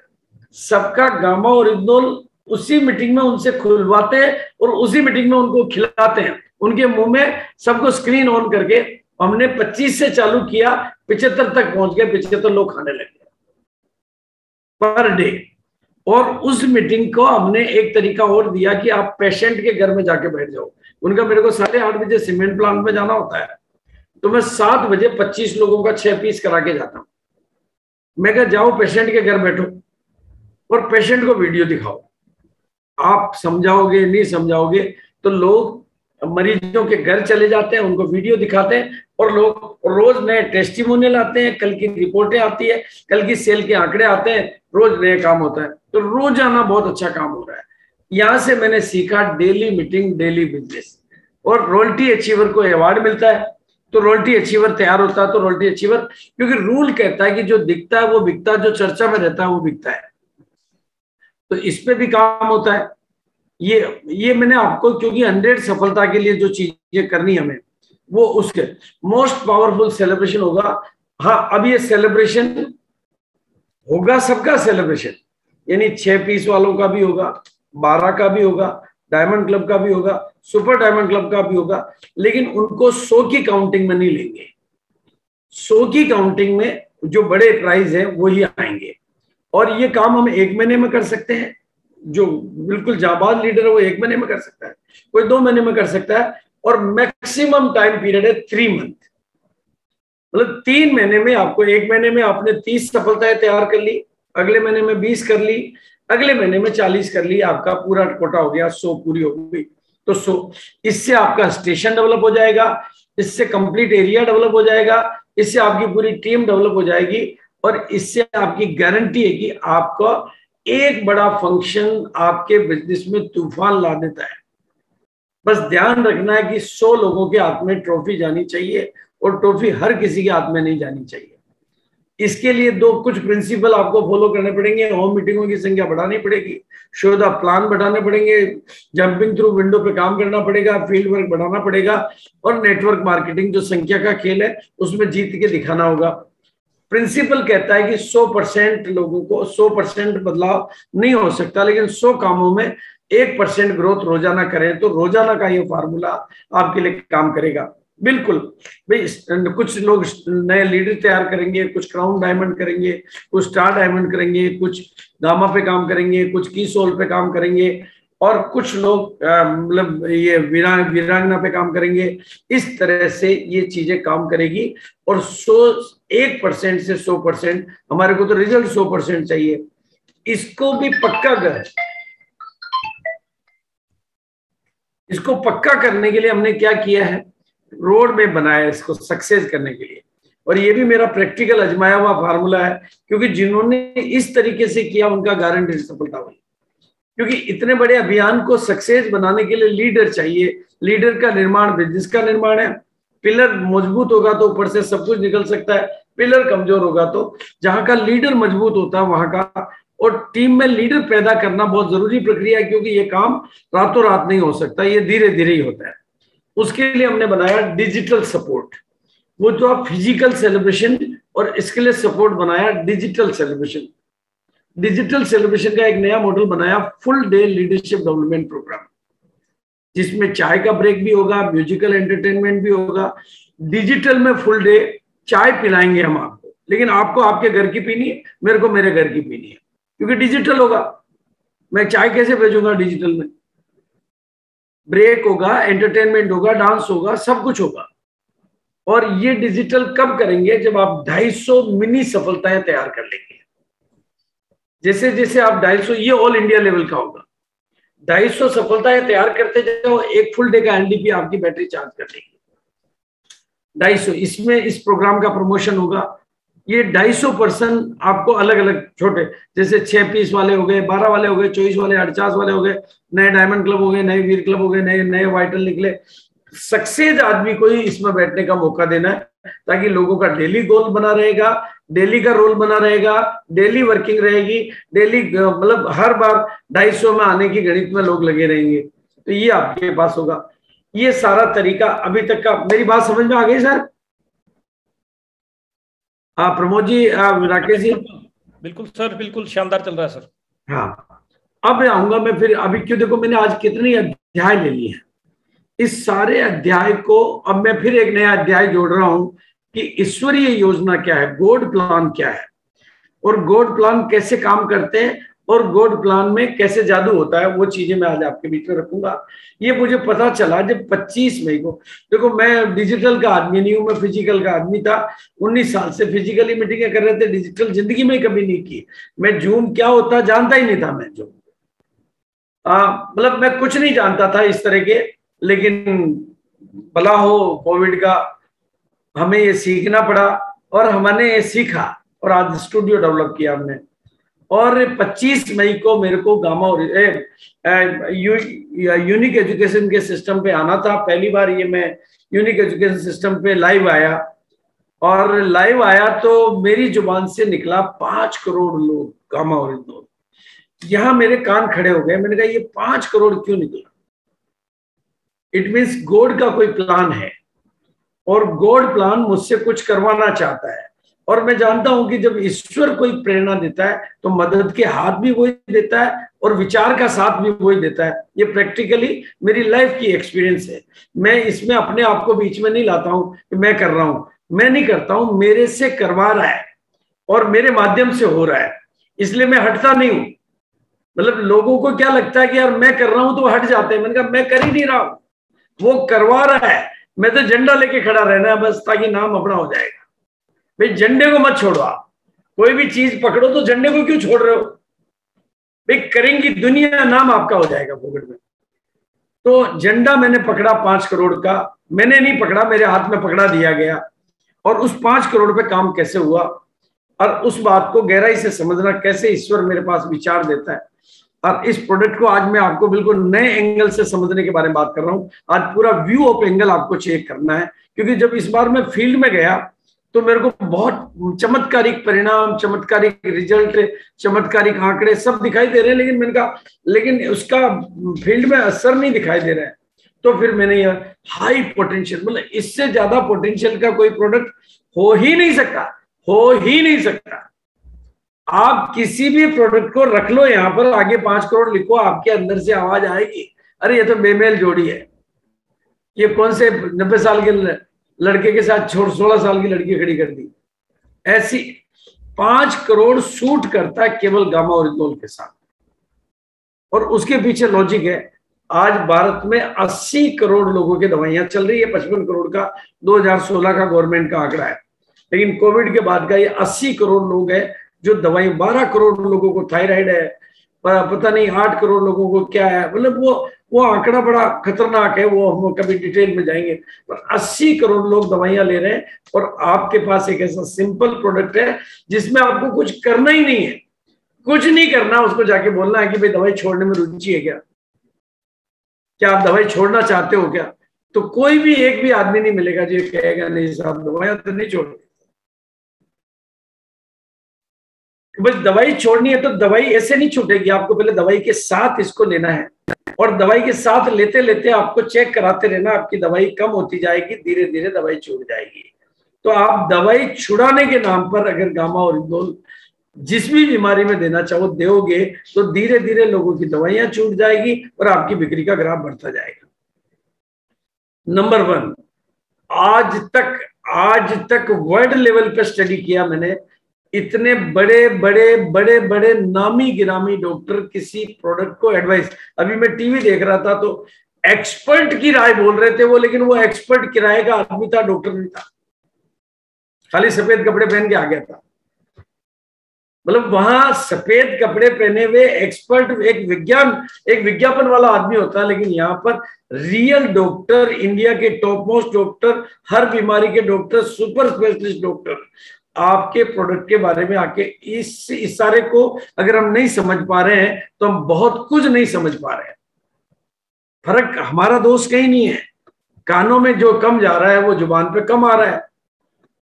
सबका गामा ओरिजिनल उसी मीटिंग में उनसे खुलवाते हैं और उसी मीटिंग में उनको खिलाते हैं, उनके मुंह में सबको स्क्रीन ऑन करके। हमने पच्चीस से चालू किया, पिछहत्तर तक पहुंच गए, पिछहत्तर लोग खाने लग गए पर डे। और उस मीटिंग को हमने एक तरीका और दिया कि आप पेशेंट के घर में जाके बैठ जाओ। उनका मेरे को साढ़े आठ बजे सीमेंट प्लांट में जाना होता है, तो मैं सात बजे पच्चीस लोगों का छह पीस करा के जाता हूँ। मैं कहा जाओ पेशेंट के घर बैठो और पेशेंट को वीडियो दिखाओ, आप समझाओगे नहीं समझाओगे, तो लोग मरीजों के घर चले जाते हैं, उनको वीडियो दिखाते हैं, और लोग रोज नए टेस्टिमोनियल आते हैं, कल की रिपोर्टें आती है, कल की सेल के आंकड़े आते हैं, रोज नए काम होता है। तो रोजाना बहुत अच्छा काम हो रहा है। यहाँ से मैंने सीखा डेली मीटिंग डेली बिजनेस। और रॉयल्टी अचीवर को अवार्ड मिलता है, तो रॉयल्टी अचीवर तैयार होता है, तो रॉयल्टी अचीवर, क्योंकि रूल कहता है कि जो दिखता है वो बिकता है, जो चर्चा में रहता है वो बिकता है, तो इस पे भी काम होता है। ये ये मैंने आपको, क्योंकि हंड्रेड सफलता के लिए जो चीजें करनी हमें, वो उसके मोस्ट पावरफुल सेलिब्रेशन होगा। हाँ, अब ये सेलिब्रेशन होगा, सबका सेलिब्रेशन, यानी छह पीस वालों का भी होगा, बारह का भी होगा, डायमंड क्लब का भी होगा, सुपर डायमंड क्लब का भी होगा, लेकिन उनको सौ की काउंटिंग में नहीं लेंगे। सौ की काउंटिंग में जो बड़े प्राइज है वो ही आएंगे। और ये काम हम एक महीने में कर सकते हैं, जो बिल्कुल जाबाज लीडर है वो एक महीने में कर सकता है, कोई दो महीने में कर सकता है, और मैक्सिमम टाइम पीरियड है थ्री मंथ। मतलब तीन महीने में आपको, एक महीने में आपने तीस सफलताएं तैयार कर ली, अगले महीने में बीस कर ली, अगले महीने में चालीस कर ली, आपका पूरा कोटा हो गया, सौ पूरी हो गई। तो सौ, इससे आपका स्टेशन डेवलप हो जाएगा, इससे कंप्लीट एरिया डेवलप हो जाएगा, इससे आपकी पूरी टीम डेवलप हो जाएगी, और इससे आपकी गारंटी है कि आपका एक बड़ा फंक्शन आपके बिजनेस में तूफान ला देता है। बस ध्यान रखना है कि सौ लोगों के हाथ में ट्रॉफी जानी चाहिए, और ट्रॉफी हर किसी के हाथ में नहीं जानी चाहिए। इसके लिए दो कुछ प्रिंसिपल आपको फॉलो करने पड़ेंगे। होम मीटिंगों की संख्या बढ़ानी पड़ेगी, शो द प्लान बढ़ाने पड़ेंगे, जंपिंग थ्रू विंडो पे काम करना पड़ेगा, फील्ड वर्क बढ़ाना पड़ेगा, और नेटवर्क मार्केटिंग जो संख्या का खेल है उसमें जीत के दिखाना होगा। प्रिंसिपल कहता है कि सौ परसेंट लोगों को सौ परसेंट बदलाव नहीं हो सकता, लेकिन सौ कामों में एक परसेंट ग्रोथ रोजाना करें तो रोजाना का ये फार्मूला आपके लिए काम करेगा। बिल्कुल भाई, कुछ लोग नए लीडर तैयार करेंगे, कुछ क्राउन डायमंड करेंगे, कुछ स्टार डायमंड करेंगे, कुछ गामा पे काम करेंगे, कुछ की सोल पे काम करेंगे और कुछ लोग मतलब ये वीरा वीरांगना पे काम करेंगे। इस तरह से ये चीजें काम करेगी और सौ एक परसेंट से सौ परसेंट हमारे को तो रिजल्ट सौ परसेंट चाहिए। इसको भी पक्का कर इसको पक्का करने के लिए हमने क्या किया है, रोड में बनाया इसको सक्सेस करने के लिए। और ये भी मेरा प्रैक्टिकल आजमाया हुआ फार्मूला है, क्योंकि जिन्होंने इस तरीके से किया उनका गारंटी सफलता हुई। क्योंकि इतने बड़े अभियान को सक्सेस बनाने के लिए लीडर चाहिए। लीडर का निर्माण बिजनेस का निर्माण है। पिलर मजबूत होगा तो ऊपर से सब कुछ निकल सकता है, पिलर कमजोर होगा तो। जहां का लीडर मजबूत होता है वहां का, और टीम में लीडर पैदा करना बहुत जरूरी प्रक्रिया है, क्योंकि ये काम रातों रात नहीं हो सकता, ये धीरे धीरे ही होता है। उसके लिए हमने बनाया डिजिटल सपोर्ट। वो तो आप फिजिकल सेलिब्रेशन, और इसके लिए सपोर्ट बनाया डिजिटल सेलिब्रेशन। डिजिटल सेलिब्रेशन का एक नया मॉडल बनाया, full day leadership development programme, जिसमें चाय का ब्रेक भी होगा, म्यूजिकल एंटरटेनमेंट भी होगा। डिजिटल में फुल डे चाय पिलाएंगे हम आपको, लेकिन आपको आपके घर की पीनी है, मेरे को मेरे घर की पीनी है, क्योंकि डिजिटल होगा। मैं चाय कैसे भेजूंगा डिजिटल में? ब्रेक होगा, एंटरटेनमेंट होगा, डांस होगा, सब कुछ होगा। और ये डिजिटल कब करेंगे, जब आप दो सौ पचास मिनी सफलताएं तैयार कर लेंगे। जैसे जैसे आप दो सौ पचास, ये ऑल इंडिया लेवल का होगा, दो सौ पचास सफलताएं तैयार करते जाओ, एक फुल डे का एनडीपी आपकी बैटरी चार्ज कर लेगी। दो सौ पचास, इसमें इस प्रोग्राम का प्रमोशन होगा। ये दो सौ पचास पर्सन आपको अलग अलग छोटे, जैसे छह पीस वाले हो गए, बारह वाले हो गए, चौबीस वाले, अड़चास वाले हो गए, नए डायमंड क्लब हो गए, नए वीर क्लब हो गए, नए नए वाइटल निकले। सक्सेस आदमी को ही इसमें बैठने का मौका देना है, ताकि लोगों का डेली गोल बना रहेगा, डेली का रोल बना रहेगा, डेली वर्किंग रहेगी, डेली मतलब हर बार ढाई सौ में आने की गणित में लोग लगे रहेंगे। तो ये आपके पास होगा। ये सारा तरीका अभी तक का, मेरी बात समझ में आ गई सर? हाँ प्रमोद जी, राकेश जी, बिल्कुल सर, बिल्कुल शानदार चल रहा है सर। हाँ, अब आऊंगा मैं फिर अभी, क्यों देखो मैंने आज कितनी अध्याय ले ली है। इस सारे अध्याय को अब मैं फिर एक नया अध्याय जोड़ रहा हूं कि ईश्वरीय योजना क्या है, गॉड प्लान क्या है, और गॉड प्लान कैसे काम करते हैं, और गॉड प्लान में कैसे जादू होता है, वो चीजें मैं आज आपके बीच में रखूंगा। ये मुझे पता चला जब पच्चीस मई को, देखो मैं डिजिटल का आदमी नहीं हूं, मैं फिजिकल का आदमी था। उन्नीस साल से फिजिकली मीटिंगें कर रहे थे, डिजिटल जिंदगी में कभी नहीं की। मैं जूम क्या होता जानता ही नहीं था। मैं जूम मतलब मैं कुछ नहीं जानता था इस तरह के, लेकिन भला हो कोविड का, हमें ये सीखना पड़ा और हमने ये सीखा और आज स्टूडियो डेवलप किया हमने। और पच्चीस मई को मेरे को गामा और यू, यूनिक एजुकेशन के सिस्टम पे आना था। पहली बार ये मैं यूनिक एजुकेशन सिस्टम पे लाइव आया, और लाइव आया तो मेरी जुबान से निकला पांच करोड़ लोग गामा और इंडोल। यहाँ मेरे कान खड़े हो गए। मैंने कहा ये पांच करोड़ क्यों निकला? इट मीन्स गॉड का कोई प्लान है, और गॉड प्लान मुझसे कुछ करवाना चाहता है। और मैं जानता हूं कि जब ईश्वर कोई प्रेरणा देता है तो मदद के हाथ भी वही देता है और विचार का साथ भी वही देता है। ये प्रैक्टिकली मेरी लाइफ की एक्सपीरियंस है। मैं इसमें अपने आप को बीच में नहीं लाता हूं कि मैं कर रहा हूं, मैं नहीं करता हूं, मेरे से करवा रहा है और मेरे माध्यम से हो रहा है, इसलिए मैं हटता नहीं हूं। मतलब लोगों को क्या लगता है कि यार मैं कर रहा हूं तो हट जाते हैं। मैंने कहा मैं कर ही नहीं रहा हूं, वो करवा रहा है, मैं तो झंडा लेके खड़ा रहना है बस, ताकि नाम अपना हो जाएगा। भाई झंडे को मत छोड़ो, आप कोई भी चीज पकड़ो तो झंडे को क्यों छोड़ रहे हो? भाई करेंगी दुनिया, नाम आपका हो जाएगा कोविड में। तो झंडा मैंने पकड़ा पांच करोड़ का, मैंने नहीं पकड़ा, मेरे हाथ में पकड़ा दिया गया। और उस पांच करोड़ पे काम कैसे हुआ, और उस बात को गहराई से समझना कैसे ईश्वर मेरे पास विचार देता है। और इस प्रोडक्ट को आज मैं आपको बिल्कुल नए एंगल से समझने के बारे में बात कर रहा हूँ। आज पूरा व्यू ऑफ एंगल आपको चेक करना है, क्योंकि जब इस बार मैं फील्ड में गया तो मेरे को बहुत चमत्कारिक परिणाम, चमत्कारिक रिजल्ट, चमत्कारिक आंकड़े सब दिखाई दे रहे हैं, लेकिन मैंने कहा लेकिन उसका फील्ड में असर नहीं दिखाई दे रहा है। तो फिर मैंने यह हाई पोटेंशियल, मतलब इससे ज्यादा पोटेंशियल का कोई प्रोडक्ट हो ही नहीं सकता, हो ही नहीं सकता। आप किसी भी प्रोडक्ट को रख लो यहाँ पर, आगे पांच करोड़ लिखो, आपके अंदर से आवाज आएगी, अरे ये तो बेमेल जोड़ी है, ये कौन से नब्बे साल के लड़के के साथ सोलह साल की लड़की खड़ी कर दी। ऐसी पांच करोड़ सूट करता है केवल गामा ओरिजिनल के साथ, और उसके पीछे लॉजिक है। आज भारत में अस्सी करोड़ लोगों की दवाइयां चल रही है, पचपन करोड़ का दो हज़ार सोलह का गवर्नमेंट का आंकड़ा है, लेकिन कोविड के बाद का ये अस्सी करोड़ लोग हैं जो दवाई, बारह करोड़ लोगों को थायराइड है, पता नहीं आठ करोड़ लोगों को क्या है, मतलब वो वो आंकड़ा बड़ा खतरनाक है, वो हम कभी डिटेल में जाएंगे, पर अस्सी करोड़ लोग दवाइयां ले रहे हैं और आपके पास एक ऐसा सिंपल प्रोडक्ट है जिसमें आपको कुछ करना ही नहीं है, कुछ नहीं करना, उसको जाके बोलना है कि भाई दवाई छोड़ने में रुचि है क्या, क्या आप दवाई छोड़ना चाहते हो क्या, तो कोई भी एक भी आदमी नहीं मिलेगा जो कहेगा नहीं साहब दवाइयां तो नहीं छोड़, बस दवाई छोड़नी है तो दवाई ऐसे नहीं छूटेगी, आपको पहले दवाई के साथ इसको लेना है, और दवाई के साथ लेते लेते आपको चेक कराते रहना, आपकी दवाई कम होती जाएगी, धीरे धीरे दवाई छूट जाएगी। तो आप दवाई छुड़ाने के नाम पर अगर गामा और इंडोल जिस भी बीमारी में देना चाहो दोगे तो धीरे धीरे लोगों की दवाइयां छूट जाएगी और आपकी बिक्री का ग्राफ बढ़ता जाएगा। नंबर वन, आज तक आज तक वर्ल्ड लेवल पर स्टडी किया मैंने, इतने बड़े बड़े बड़े बड़े नामी गिरामी डॉक्टर किसी प्रोडक्ट को एडवाइस, अभी मैं टीवी देख रहा था तो एक्सपर्ट की राय बोल रहे थे वो, लेकिन वो एक्सपर्ट किराए का आदमी था, डॉक्टर नहीं था, खाली सफेद कपड़े पहन के आ गया था। मतलब वहां सफेद कपड़े पहने हुए एक्सपर्ट एक विज्ञान एक विज्ञापन वाला आदमी होता है, लेकिन यहाँ पर रियल डॉक्टर, इंडिया के टॉप मोस्ट डॉक्टर, हर बीमारी के डॉक्टर, सुपर स्पेशलिस्ट डॉक्टर आपके प्रोडक्ट के बारे में आके इस इस सारे को अगर हम नहीं समझ पा रहे हैं तो हम बहुत कुछ नहीं समझ पा रहे हैं। फर्क हमारा दोष कहीं नहीं है, कानों में जो कम जा रहा है वो जुबान पे कम आ रहा है।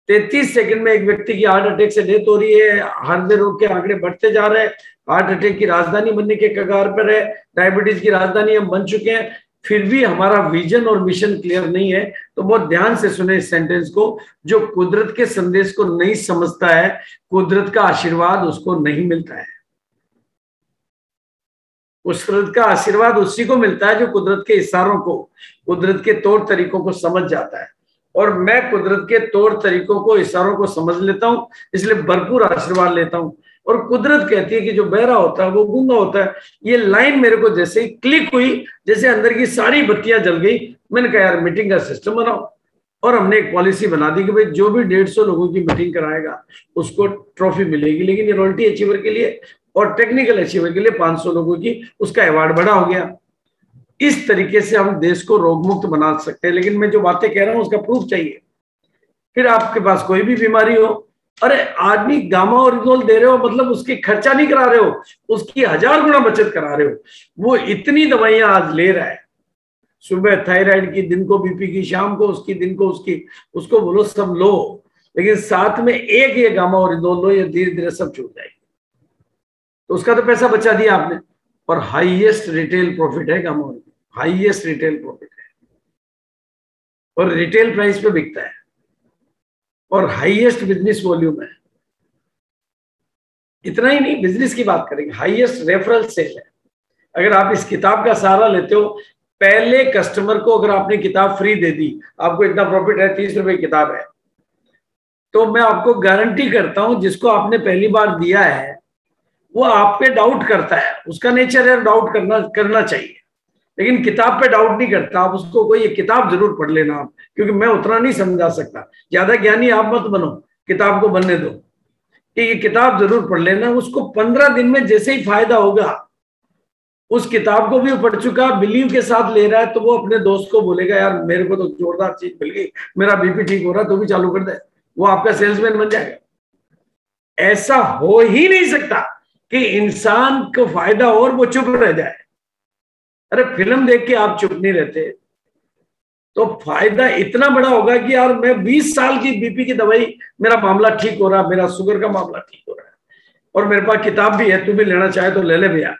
तैंतीस सेकंड में एक व्यक्ति की हार्ट अटैक से डेथ हो रही है, हृदय रोग के आंकड़े बढ़ते जा रहे हैं, हार्ट अटैक की राजधानी बनने के कगार पर है, डायबिटीज की राजधानी हम बन चुके हैं, फिर भी हमारा विजन और मिशन क्लियर नहीं है। तो बहुत ध्यान से सुने इस सेंटेंस को, जो कुदरत के संदेश को नहीं समझता है, कुदरत का आशीर्वाद उसको नहीं मिलता है, उस कुदरत का आशीर्वाद उसी को मिलता है जो कुदरत के इशारों को, कुदरत के तौर तरीकों को समझ जाता है। और मैं कुदरत के तौर तरीकों को, इशारों को समझ लेता हूँ, इसलिए भरपूर आशीर्वाद लेता हूँ। और कुदरत कहती है कि जो बहरा होता है वो गूंगा होता है। ये लाइन मेरे को जैसे ही क्लिक हुई, जैसे अंदर की सारी बत्तियां जल गई। मैंने कहा यार मीटिंग का सिस्टम बनाओ, और हमने एक पॉलिसी बना दी कि भाई जो भी डेढ़ सौ लोगों की मीटिंग कराएगा उसको ट्रॉफी मिलेगी, लेकिन ये रॉयल्टी अचीवर के लिए और टेक्निकल अचीवर के लिए पांच सौ लोगों की उसका अवार्ड बड़ा हो गया। इस तरीके से हम देश को रोगमुक्त बना सकते हैं, लेकिन मैं जो बातें कह रहा हूँ उसका प्रूफ चाहिए। फिर आपके पास कोई भी बीमारी हो, अरे आदमी गामा ओरिजिनल दे रहे हो, मतलब उसके खर्चा नहीं करा रहे हो, उसकी हजार गुना बचत करा रहे हो। वो इतनी दवाइयां आज ले रहा है, सुबह थायराइड की, दिन को बीपी की, शाम को उसकी, दिन को उसकी, उसको बोलो सब लो, लेकिन साथ में एक ये गामा ओरिजिनल लो, ये धीरे धीरे सब छूट जाएगी। तो उसका तो पैसा बचा दिया आपने। और हाईएस्ट रिटेल प्रॉफिट है gamma original, highest retail profit है, और रिटेल प्राइस पे बिकता है, और हाईएस्ट बिजनेस वॉल्यूम है। इतना ही नहीं, बिजनेस की बात करेंगे, हाईएस्ट रेफरल सेल है। अगर आप इस किताब का सहारा लेते हो, पहले कस्टमर को अगर आपने किताब फ्री दे दी, आपको इतना प्रॉफिट है, तीस रुपए की किताब है, तो मैं आपको गारंटी करता हूं जिसको आपने पहली बार दिया है वो आप पे डाउट करता है, उसका नेचर है डाउट करना करना चाहिए, लेकिन किताब पे डाउट नहीं करता। आप उसको कोई किताब जरूर पढ़ लेना आप, क्योंकि मैं उतना नहीं समझा सकता, ज्यादा ज्ञानी आप मत बनो, किताब को बनने दो, कि ये किताब जरूर पढ़ लेना। उसको पंद्रह दिन में जैसे ही फायदा होगा, उस किताब को भी पढ़ चुका, बिलीव के साथ ले रहा है, तो वो अपने दोस्त को बोलेगा यार मेरे को तो जोरदार चीज मिल गई, मेरा बीपी ठीक हो रहा है, तो भी चालू कर दे, वो आपका सेल्समैन बन जाएगा। ऐसा हो ही नहीं सकता कि इंसान को फायदा हो और वो चुप रह जाए। अरे फिल्म देख के आप चुप नहीं रहते, तो फायदा इतना बड़ा होगा कि यार मैं बीस साल की बीपी की दवाई, मेरा मामला ठीक हो रहा है, मेरा शुगर का मामला ठीक हो रहा है, और मेरे पास किताब भी है, तू भी लेना चाहे तो ले ले भैया।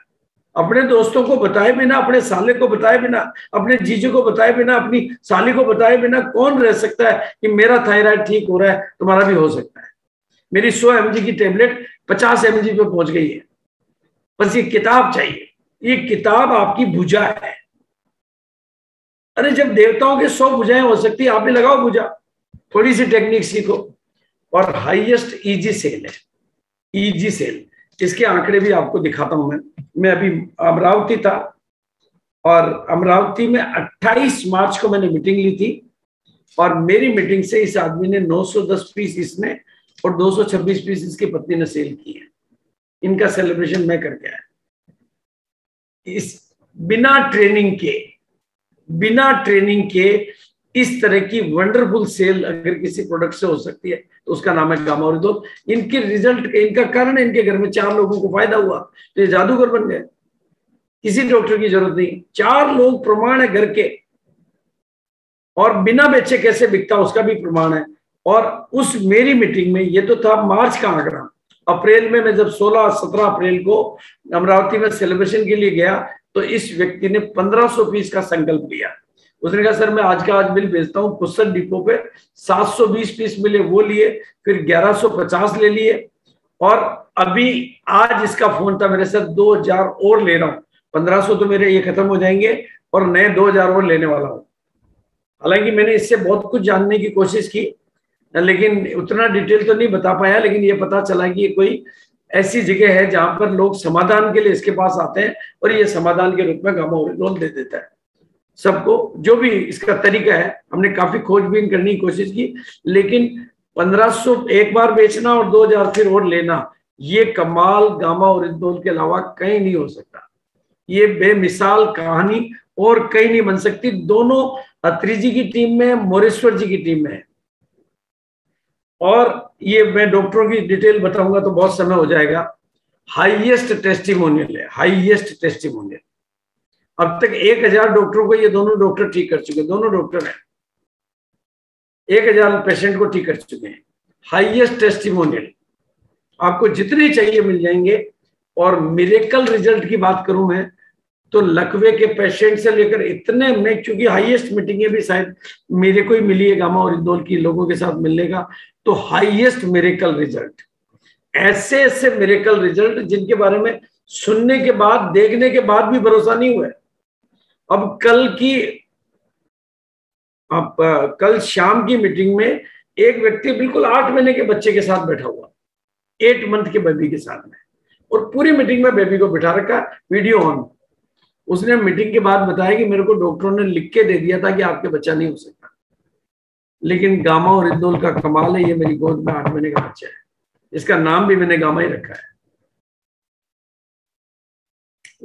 अपने दोस्तों को बताए बिना, अपने साले को बताए बिना, अपने जीजू को बताए बिना, अपनी साली को बताए बिना कौन रह सकता है कि मेरा थायराइड ठीक हो रहा है, तुम्हारा भी हो सकता है। मेरी सौ एमजी की टेबलेट पचास एमजी पे पहुंच गई है। बस ये किताब चाहिए, ये किताब आपकी भुजा है। अरे जब देवताओं के सौ भुजाएं हो सकती है, आप भी लगाओ भुजा, थोड़ी सी टेक्निक सीखो। और हाईएस्ट ईजी सेल है, ईजी सेल, इसके आंकड़े भी आपको दिखाता हूं। मैं मैं अभी अमरावती था और अमरावती में अट्ठाईस मार्च को मैंने मीटिंग ली थी और मेरी मीटिंग से इस आदमी ने नौ सौ दस पीस इसने और दो सौ छब्बीस पीस इसकी पत्नी ने सेल की है। इनका सेलिब्रेशन मैं करके आया। इस बिना ट्रेनिंग के बिना ट्रेनिंग के इस तरह की वंडरफुल सेल अगर किसी प्रोडक्ट से हो सकती है तो उसका नाम है गामा ओरिजिनल। इनके रिजल्ट, इनका कारण है इनके घर में चार लोगों को फायदा हुआ तो ये जादूगर बन गए। किसी डॉक्टर की जरूरत नहीं, चार लोग प्रमाण है घर के। और बिना बेचे कैसे बिकता उसका भी प्रमाण है। और उस मेरी मीटिंग में, ये तो था मार्च का आंकड़ा, अप्रैल में मैं जब सोलह सत्रह अप्रैल को अमरावती में सेलिब्रेशन के लिए गया तो इस व्यक्ति ने पंद्रह सौ पीस का संकल्प लिया। उसने कहा सर मैं आज का आज बिल भेजता हूँ। पुस्तक डिपो पे सात सौ बीस पीस मिले, वो लिए, फिर ग्यारह सौ पचास ले लिए। और अभी आज इसका फोन था मेरे सर दो हजार और ले रहा हूँ, पंद्रह सौ तो मेरे ये खत्म हो जाएंगे और नए दो हजार और लेने वाला हूँ। हालांकि मैंने इससे बहुत कुछ जानने की कोशिश की लेकिन उतना डिटेल तो नहीं बता पाया, लेकिन ये पता चला कि ये कोई ऐसी जगह है जहां पर लोग समाधान के लिए इसके पास आते हैं और ये समाधान के रूप में गामा ओरिजिनल दे देता है सबको। जो भी इसका तरीका है, हमने काफी खोजबीन करने की कोशिश की, लेकिन पंद्रह सौ एक बार बेचना और दो हजार फिर और लेना, ये कमाल गामा ओरिजिनल के अलावा कहीं नहीं हो सकता। ये बेमिसाल कहानी और कहीं नहीं बन सकती। दोनों अत्री जी की टीम में, मोरेश्वर जी की टीम में। और ये मैं डॉक्टरों की डिटेल बताऊंगा तो बहुत समय हो जाएगा। हाईएस्ट टेस्टिमोनियल है, हाईएस्ट टेस्टिमोनियल। अब तक एक हजार डॉक्टरों को ये दोनों डॉक्टर ठीक कर चुके हैं, दोनों डॉक्टर हैं, एक हजार पेशेंट को ठीक कर चुके हैं। हाईएस्ट टेस्टिमोनियल, आपको जितने चाहिए मिल जाएंगे। और मिरेकल रिजल्ट की बात करूं मैं तो लकवे के पेशेंट से लेकर इतने में, क्योंकि हाईएस्ट मीटिंगें भी शायद मेरे को ही मिली है गामा ओरिजिनल की, लोगों के साथ मिलने का। तो हाईएस्ट मिरेकल रिजल्ट, ऐसे ऐसे मिरेकल रिजल्ट जिनके बारे में सुनने के बाद, देखने के बाद भी भरोसा नहीं हुआ है। अब कल की अब कल शाम की मीटिंग में एक व्यक्ति बिल्कुल आठ महीने के बच्चे के साथ बैठा हुआ, एट मंथ के बेबी के साथ में, और पूरी मीटिंग में बेबी को बिठा रखा, वीडियो ऑन। उसने मीटिंग के बाद बताया कि मेरे को डॉक्टरों ने लिख के दे दिया था कि आपके बच्चा नहीं हो सकता, लेकिन गामा ओरिजिनल का कमाल है, ये मेरी गोद में आठ महीने का बच्चा है। इसका नाम भी मैंने गामा ही रखा है।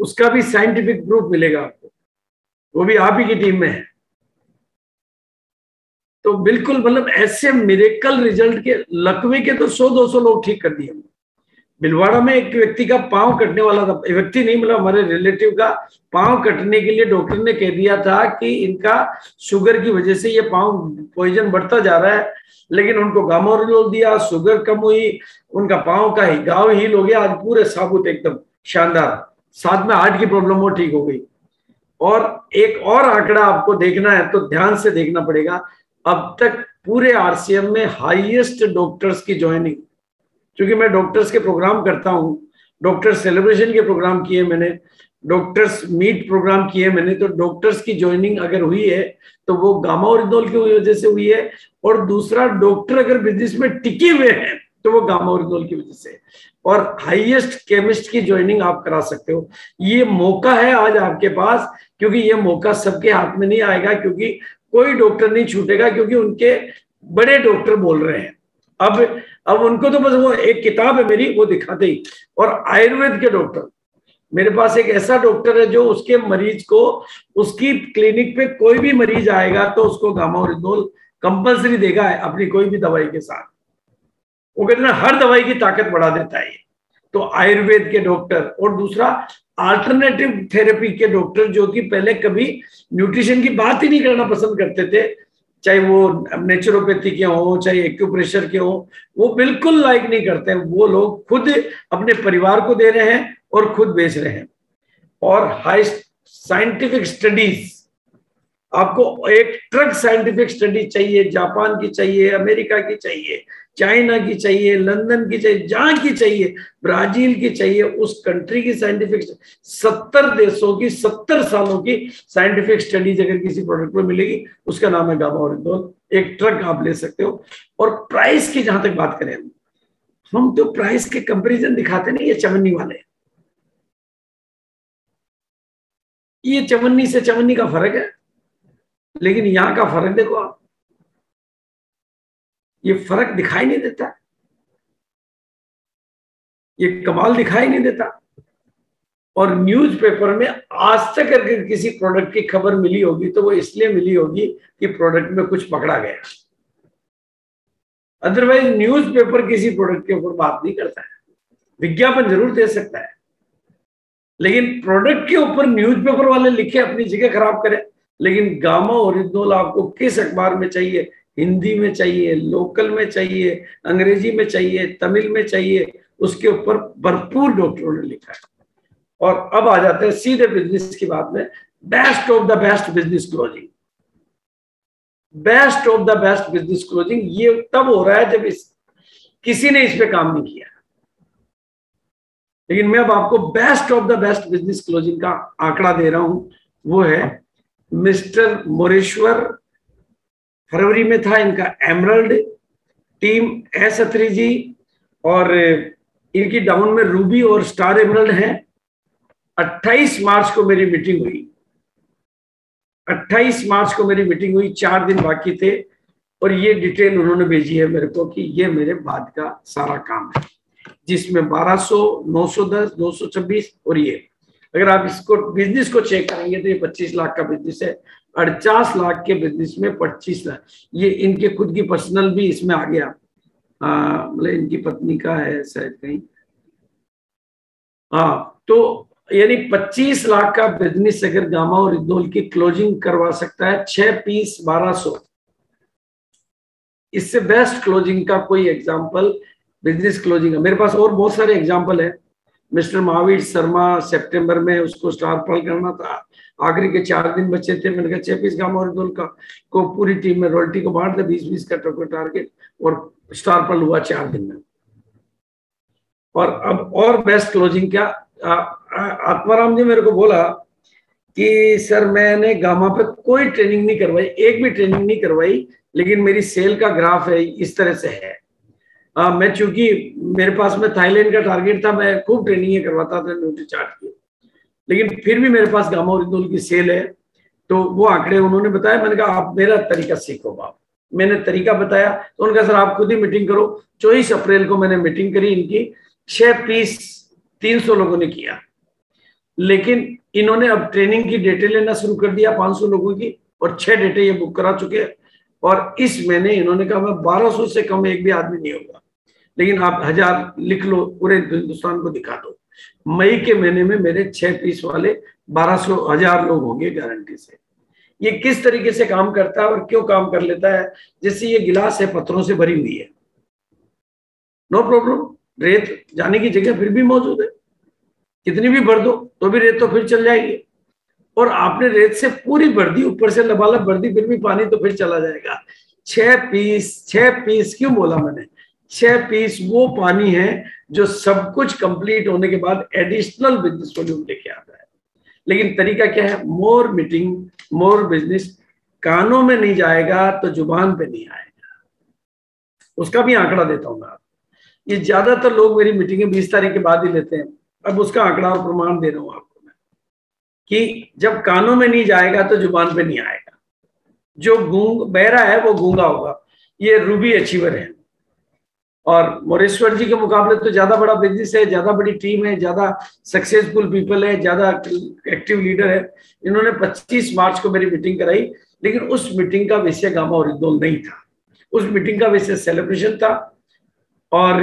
उसका भी साइंटिफिक प्रूफ मिलेगा आपको, वो भी आप ही की टीम में है। तो बिल्कुल मतलब ऐसे मिरेकल रिजल्ट के, लकवे के तो सौ दो सौ लोग ठीक कर दिए। भिलवाड़ा में एक व्यक्ति का पांव कटने वाला था, व्यक्ति नहीं मतलब हमारे रिलेटिव का पांव कटने के लिए डॉक्टर ने कह दिया था कि इनका शुगर की वजह से ये पांव पॉइजन बढ़ता जा रहा है, लेकिन उनको गामा ओरिजिनल दिया, शुगर कम हुई, उनका पांव का ही गाँव हील हो गया। आज पूरे साबुत एकदम शानदार, साथ में हार्ट की प्रॉब्लम वो ठीक हो गई। और एक और आंकड़ा आपको देखना है तो ध्यान से देखना पड़ेगा। अब तक पूरे आरसीएम में हाईएस्ट डॉक्टर्स की ज्वाइनिंग, क्योंकि मैं डॉक्टर्स के प्रोग्राम करता हूँ, डॉक्टर सेलिब्रेशन के प्रोग्राम किए मैंने, डॉक्टर्स मीट प्रोग्राम किए मैंने, तो डॉक्टर्स की ज्वाइनिंग अगर हुई है तो वो गामा ओरिजिनल की वजह से हुई है। और दूसरा, डॉक्टर अगर बिजनेस में टिके हुए हैं तो वो गामा ओरिजिनल की वजह से। और हाईएस्ट केमिस्ट की ज्वाइनिंग आप करा सकते हो। ये मौका है आज आपके पास, क्योंकि ये मौका सबके हाथ में नहीं आएगा, क्योंकि कोई डॉक्टर नहीं छूटेगा, क्योंकि उनके बड़े डॉक्टर बोल रहे हैं। अब अब उनको तो बस वो एक किताब है मेरी, वो दिखाते ही। और आयुर्वेद के डॉक्टर, मेरे पास एक ऐसा डॉक्टर है जो उसके मरीज को, उसकी क्लिनिक पे कोई भी मरीज आएगा तो उसको गामा ओरिजिनल कंपल्सरी देगा अपनी कोई भी दवाई के साथ। वो कहते हैं हर दवाई की ताकत बढ़ा देता है। तो आयुर्वेद के डॉक्टर, और दूसरा अल्टरनेटिव थेरेपी के डॉक्टर जो कि पहले कभी न्यूट्रिशन की बात ही नहीं करना पसंद करते थे, चाहे वो नेचुरोपैथी के हो, चाहे एक्यूप्रेशर के हो, वो बिल्कुल लाइक नहीं करते हैं। वो लोग खुद अपने परिवार को दे रहे हैं और खुद बेच रहे हैं। और हाई साइंटिफिक स्टडीज, आपको एक ट्रक साइंटिफिक स्टडी चाहिए, जापान की चाहिए, अमेरिका की चाहिए, चाइना की चाहिए, लंदन की चाहिए, जहां की चाहिए, ब्राजील की चाहिए, उस कंट्री की साइंटिफिक, सत्तर देशों की सत्तर सालों की साइंटिफिक स्टडीज अगर किसी प्रोडक्ट में मिलेगी, उसका नाम है गामा ओरिजिनल। एक ट्रक आप ले सकते हो। और प्राइस की जहां तक बात करें, हम तो प्राइस के कंपेरिजन दिखाते नहीं, ये चवन्नी वाले, ये चवन्नी से चवन्नी का फर्क है, लेकिन यहां का फर्क देखो आप, ये फर्क दिखाई नहीं देता, ये कमाल दिखाई नहीं देता। और न्यूज़पेपर में आज तक अगर किसी प्रोडक्ट की खबर मिली होगी तो वो इसलिए मिली होगी कि प्रोडक्ट में कुछ पकड़ा गया, अदरवाइज न्यूज़पेपर किसी प्रोडक्ट के ऊपर बात नहीं करता है। विज्ञापन जरूर दे सकता है, लेकिन प्रोडक्ट के ऊपर न्यूज़पेपर वाले लिखे अपनी जगह खराब करें। लेकिन गामा ओरिजिनल आपको किस अखबार में चाहिए? हिंदी में चाहिए, लोकल में चाहिए, अंग्रेजी में चाहिए, तमिल में चाहिए, उसके ऊपर भरपूर डॉक्टरों ने लिखा है। और अब आ जाते हैं सीधे बिजनेस की बात में। Best of the best business closing, best of the best business closing ये तब हो रहा है जब इस किसी ने इस पे काम नहीं किया। लेकिन मैं अब आपको best of the best business closing का आंकड़ा दे रहा हूं, वो है मिस्टर मोरेश्वर, फरवरी में था इनका emerald, team S Atri ji, और इनकी डाउन में रूबी और स्टार एमरल्ड है। अट्ठाईस मार्च को मेरी मीटिंग हुई, अट्ठाईस मार्च को मेरी मीटिंग हुई, चार दिन बाकी थे, और ये डिटेल उन्होंने भेजी है मेरे को कि ये मेरे बाद का सारा काम है, जिसमें बारह सौ, नौ सौ दस, दो सौ छब्बीस, और ये अगर आप इसको बिजनेस को चेक करेंगे तो ये पच्चीस लाख का बिजनेस है। अड़चास लाख के बिजनेस में पच्चीस लाख, ये इनके खुद की पर्सनल भी इसमें आ गया, मतलब इनकी पत्नी का है शायद कहीं, हाँ, तो यानी पच्चीस लाख का बिजनेस अगर गामा ओरिजिनल की क्लोजिंग करवा सकता है, छह पीस बारह सौ, इससे बेस्ट क्लोजिंग का कोई एग्जाम्पल बिजनेस क्लोजिंग का। मेरे पास और बहुत सारे एग्जाम्पल है। मिस्टर महावीर शर्मा सितंबर में, उसको स्टार पल करना था, आखिरी के चार दिन बचे थे, मैंने कहा छह पीस गामा ओरिजिनल का को पूरी टीम में रॉयल्टी को बांट दे, बीस बीस का टारगेट, और स्टार पल हुआ चार दिन में। और अब और बेस्ट क्लोजिंग क्या, आत्माराम जी मेरे को बोला कि सर मैंने गामा पे कोई ट्रेनिंग नहीं करवाई, एक भी ट्रेनिंग नहीं करवाई, लेकिन मेरी सेल का ग्राफ है इस तरह से है। आ, मैं चूंकि मेरे पास में थाईलैंड का टारगेट था, मैं खूब ट्रेनिंग करवाता था न्यूट्री चार्ट की, लेकिन फिर भी मेरे पास गामा ओरिजिनल की सेल है, तो वो आंकड़े उन्होंने बताया। मैंने कहा आप मेरा तरीका सीखो बाप, मैंने तरीका बताया, तो उनका सर आप खुद ही मीटिंग करो। चौबीस अप्रैल को मैंने मीटिंग करी इनकी, छह पीस तीन सौ लोगों ने किया, लेकिन इन्होंने अब ट्रेनिंग की डेटे लेना शुरू कर दिया पांच सौ लोगों की, और छह डेटे ये बुक करा चुके हैं। और इस महीने इन्होंने कहा मैं बारह सौ से कम एक भी आदमी नहीं होगा, लेकिन आप हजार लिख लो, पूरे हिंदुस्तान को दिखा दो। मई के महीने में मेरे छह पीस वाले बारह सौ, हजार लोग होंगे गारंटी से। ये किस तरीके से काम करता है और क्यों काम कर लेता है? जैसे ये गिलास है, पत्थरों से भरी हुई है, नो प्रॉब्लम, रेत जाने की जगह फिर भी मौजूद है, कितनी भी भर दो तो भी रेत तो फिर चल जाएगी। और आपने रेत से पूरी भर दी, ऊपर से लबालब भर दी, फिर भी पानी तो फिर चला जाएगा। छह पीस, छह पीस क्यों बोला मैंने? छह पीस वो पानी है जो सब कुछ कंप्लीट होने के बाद एडिशनल बिजनेस वॉल्यूम लेके आता है। लेकिन तरीका क्या है? More meeting, more business. कानों में नहीं जाएगा तो जुबान पे नहीं आएगा। उसका भी आंकड़ा देता हूं मैं। ये ज्यादातर लोग मेरी मीटिंगें बीस तारीख के बाद ही लेते हैं। अब उसका आंकड़ा और प्रमाण दे रहा हूं आपको मैं कि जब कानों में नहीं जाएगा तो जुबान पे नहीं आएगा। जो गूंग बहरा है वो गूंगा होगा। ये रूबी अचीवर है और मोरेश्वर जी के मुकाबले तो ज्यादा बड़ा बिजनेस है, ज्यादा बड़ी टीम है, ज्यादा सक्सेसफुल पीपल है, ज्यादा एक्टिव लीडर है। इन्होंने पच्चीस मार्च को मेरी मीटिंग कराई, लेकिन उस मीटिंग का विषय गामा ओरिजिनल नहीं था। उस मीटिंग का विषय सेलिब्रेशन था। और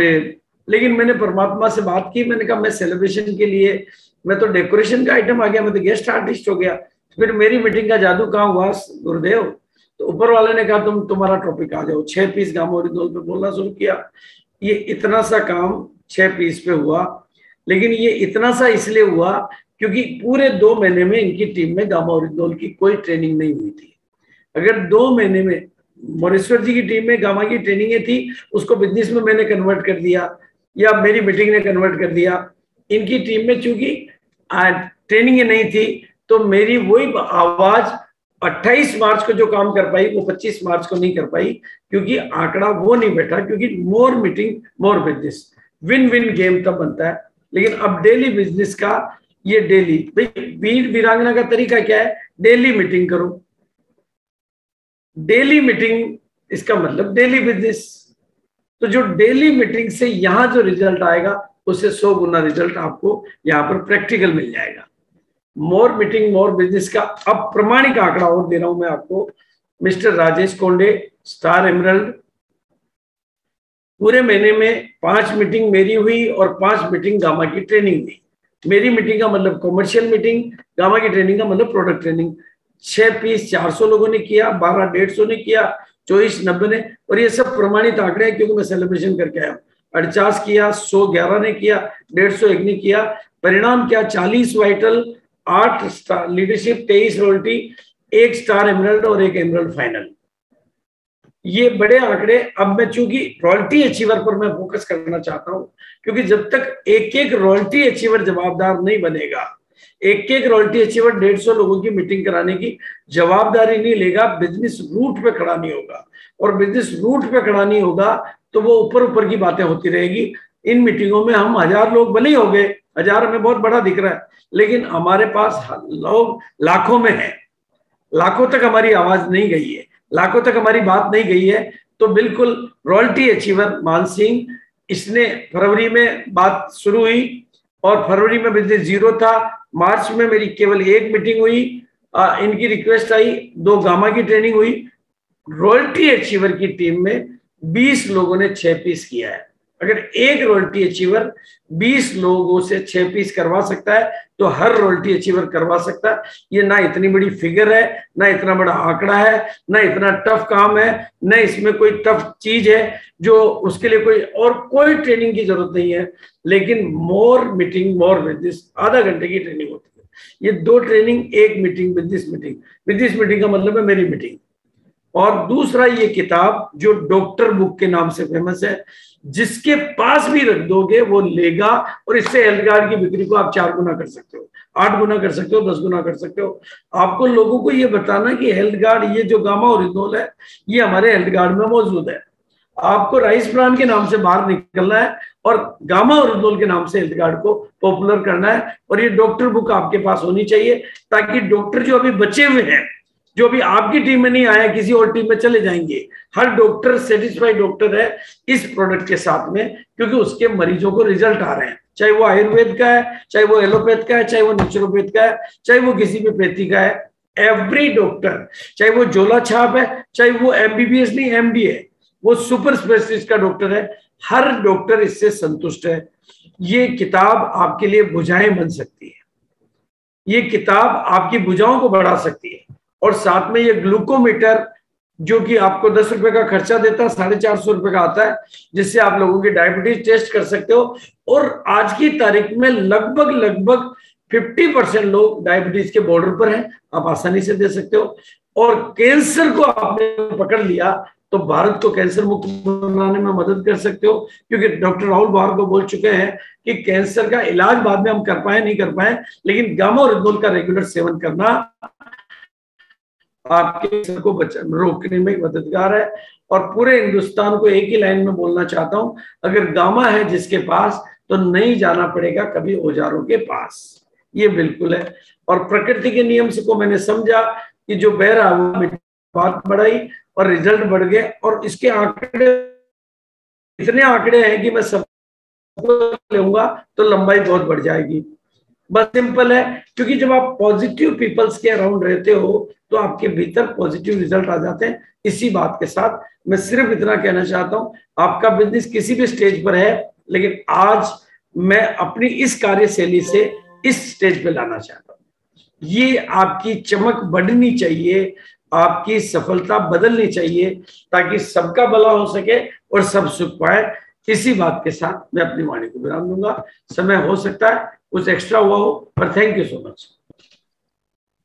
लेकिन मैंने परमात्मा से बात की, मैंने कहा मैं सेलिब्रेशन के लिए, मैं तो डेकोरेशन का आइटम आ गया, मैं तो गेस्ट आर्टिस्ट हो गया, फिर मेरी मीटिंग का जादू कहाँ हुआ गुरुदेव? तो ऊपर वाले ने कहा तुम तुम्हारा टॉपिक आ जाओ। छह पीस गामा ओरिजिनल पे बोलना शुरू किया। ये इतना सा काम छह पीस पे हुआ, लेकिन ये इतना सा इसलिए हुआ क्योंकि पूरे दो महीने में इनकी टीम में गामा ओरिजिनल की कोई ट्रेनिंग नहीं हुई थी। अगर दो महीने में मोरेश्वर जी की टीम में गामा की ट्रेनिंगें थी, उसको बिजनेस में मैंने कन्वर्ट कर दिया या मेरी मीटिंग ने कन्वर्ट कर दिया। इनकी टीम में चूंकि ट्रेनिंगें नहीं थी तो मेरी वही आवाज अट्ठाईस मार्च को जो काम कर पाई वो पच्चीस मार्च को नहीं कर पाई, क्योंकि आंकड़ा वो नहीं बैठा, क्योंकि more meeting more business, win win game तब बनता है। लेकिन अब डेली बिजनेस का ये डेली वीर वीरांगना का तरीका क्या है, डेली मीटिंग करो, डेली मीटिंग इसका मतलब डेली बिजनेस। तो जो डेली मीटिंग से यहाँ जो रिजल्ट आएगा उससे सौ गुना रिजल्ट आपको यहाँ पर प्रैक्टिकल मिल जाएगा। मोर मीटिंग मोर बिजनेस का अब प्रमाणिक आंकड़ा और दे रहा हूं मैं आपको। Mister Rajesh Konde star emerald, पूरे महीने में पांच मीटिंग मेरी हुई और पांच मीटिंग गामा की ट्रेनिंग हुई। मेरी मीटिंग का मतलब कॉमर्शियल मीटिंग, गामा की ट्रेनिंग का मतलब प्रोडक्ट ट्रेनिंग। छह पीस चार सौ लोगों ने किया, बारह डेढ़ सौ ने किया, चौबीस नब्बे ने, और ये सब प्रमाणित आंकड़े हैं क्योंकि मैं सेलिब्रेशन करके आया हूँ। अड़चास किया, सौ ग्यारह ने किया, डेढ़ सौ एक ने किया। परिणाम क्या, चालीस वाइटल, आठ स्टार लीडरशिप, तेईस रॉयल्टी, एक स्टार एमरल्ड और एक एमरल्ड फाइनल। ये बड़े आंकड़े। अब मैं चूंकि रॉयल्टी अचीवर पर मैं फोकस करना चाहता हूँ, क्योंकि जब तक एक एक रॉयल्टी अचीवर जवाबदार नहीं बनेगा, एक एक रॉयल्टी अचीवर डेढ़ सौ लोगों की मीटिंग कराने की जवाबदारी नहीं लेगा, बिजनेस रूट पे खड़ा नहीं होगा, और बिजनेस रूट पे खड़ा नहीं होगा तो वो ऊपर ऊपर की बातें होती रहेगी। इन मीटिंगों में हम हजार लोग भले ही हो गए, हजार में बहुत बड़ा दिख रहा है, लेकिन हमारे पास लोग लाखों में है, लाखों तक हमारी आवाज नहीं गई है, लाखों तक हमारी बात नहीं गई है। तो बिल्कुल रॉयल्टी अचीवर मानसिंह, इसने फरवरी में बात शुरू हुई और फरवरी में बिजनेस जीरो था, मार्च में मेरी केवल एक मीटिंग हुई, आ, इनकी रिक्वेस्ट आई, दो गामा की ट्रेनिंग हुई। रॉयल्टी अचीवर की टीम में बीस लोगों ने छह पीस किया है। अगर एक रॉयल्टी अचीवर बीस लोगों से छह पीस करवा सकता है तो हर रॉयल्टी अचीवर करवा सकता है। ये ना इतनी बड़ी फिगर है, ना इतना बड़ा आंकड़ा है, ना इतना टफ काम है, ना इसमें कोई टफ चीज है जो उसके लिए कोई और कोई ट्रेनिंग की जरूरत नहीं है। लेकिन मोर मीटिंग मोर बिजनेस, आधा घंटे की ट्रेनिंग होती है। ये दो ट्रेनिंग, एक meeting business meeting, business meeting का मतलब है मेरी मीटिंग, और दूसरा ये किताब जो डॉक्टर बुक के नाम से फेमस है, जिसके पास भी रख दोगे वो लेगा, और इससे हेल्थगार्ड की बिक्री को आप चार गुना कर सकते हो, आठ गुना कर सकते हो, दस गुना कर सकते हो। आपको लोगों को ये बताना कि हेल्थगार्ड, ये जो गामा ओरिजिनल है ये हमारे हेल्थगार्ड में मौजूद है। आपको राइस ब्रांड के नाम से बाहर निकलना है और गामा ओरिजिनल के नाम से हेल्थगार्ड को पॉपुलर करना है। और ये डॉक्टर बुक आपके पास होनी चाहिए ताकि डॉक्टर जो अभी बचे हुए हैं, जो भी आपकी टीम में नहीं आया किसी और टीम में चले जाएंगे, हर डॉक्टर सेटिस्फाइड डॉक्टर है इस प्रोडक्ट के साथ में, क्योंकि उसके मरीजों को रिजल्ट आ रहे हैं, चाहे वो आयुर्वेद का है, चाहे वो एलोपैथ का है, चाहे वो नेचुरोपैथ का है, चाहे वो किसी भी पैथी का है। एवरी डॉक्टर, चाहे वो झोला छाप है, चाहे वो एमबीबीएस नहीं एमडी है, वो सुपर स्पेशलिस्ट का डॉक्टर है, हर डॉक्टर इससे संतुष्ट है। ये किताब आपके लिए भुजाएं बन सकती है, ये किताब आपकी भुजाओं को बढ़ा सकती है, और साथ में ये ग्लूकोमीटर जो कि आपको दस रुपए का खर्चा देता है, साढ़े चार सौ रुपए का आता है, जिससे आप लोगों की डायबिटीज टेस्ट कर सकते हो। और आज की तारीख में लगभग लगभग पचास परसेंट लोग डायबिटीज के बॉर्डर पर हैं, आप आसानी से दे सकते हो। और कैंसर को आपने पकड़ लिया तो भारत को कैंसर मुक्त बनाने में मदद कर सकते हो, क्योंकि डॉक्टर राहुल भार्गव बोल चुके हैं कि कैंसर का इलाज बाद में हम कर पाए नहीं कर पाए, लेकिन गामा ओरिजिनल का रेगुलर सेवन करना आपके सर को बचा रोकने में मददगार है। और पूरे हिंदुस्तान को एक ही लाइन में बोलना चाहता हूं, अगर गामा है जिसके पास तो नहीं जाना पड़ेगा कभी औजारों के पास, ये बिल्कुल है। और प्रकृति के नियम से को मैंने समझा कि जो बह रहा वो बात बढ़ाई और रिजल्ट बढ़ गए, और इसके आंकड़े इतने आंकड़े हैं कि मैं सबको लूंगा तो लंबाई बहुत बढ़ जाएगी। बस सिंपल है, क्योंकि जब आप पॉजिटिव पीपल्स के अराउंड रहते हो तो आपके भीतर पॉजिटिव रिजल्ट आ जाते हैं। इसी बात के साथ मैं सिर्फ इतना कहना चाहता हूं, आपका बिजनेस किसी भी स्टेज पर है, लेकिन आज मैं अपनी इस कार्यशैली से इस स्टेज पे लाना चाहता हूं। ये आपकी चमक बढ़नी चाहिए, आपकी सफलता बदलनी चाहिए, ताकि सबका भला हो सके और सब सुख पाए। इसी बात के साथ मैं अपनी वाणी को विराम दूंगा। समय हो सकता है कुछ एक्स्ट्रा हुआ हो, पर thank you so much.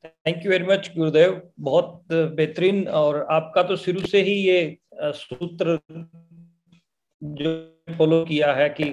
Thank you very much गुरुदेव, बहुत बेहतरीन। और आपका तो शुरू से ही ये सूत्र जो फॉलो किया है कि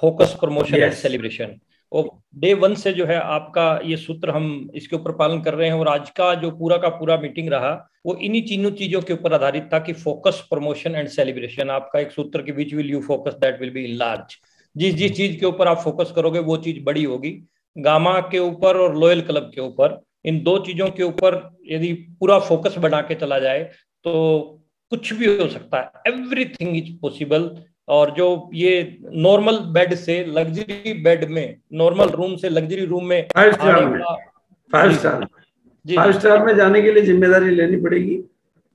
फोकस, प्रमोशन एंड सेलिब्रेशन, और डे वन से जो है आपका ये सूत्र हम इसके ऊपर पालन कर रहे हैं। और आज का जो पूरा का पूरा मीटिंग रहा वो इन्हीं तीनों चीजों के ऊपर आधारित था कि फोकस, प्रमोशन एंड सेलिब्रेशन। आपका एक सूत्र के बीच will you focus that will be large, जिस जिस चीज के ऊपर आप फोकस करोगे वो चीज बड़ी होगी। गामा के ऊपर और लॉयल क्लब के ऊपर, इन दो चीजों के ऊपर यदि पूरा फोकस बढ़ा के चला जाए तो कुछ भी हो सकता है, एवरीथिंग इज पॉसिबल। और जो ये नॉर्मल बेड से लग्जरी बेड में, नॉर्मल रूम से लग्जरी रूम में, फाइव स्टार में, फाइव स्टार फाइव स्टार में जाने के लिए जिम्मेदारी लेनी पड़ेगी।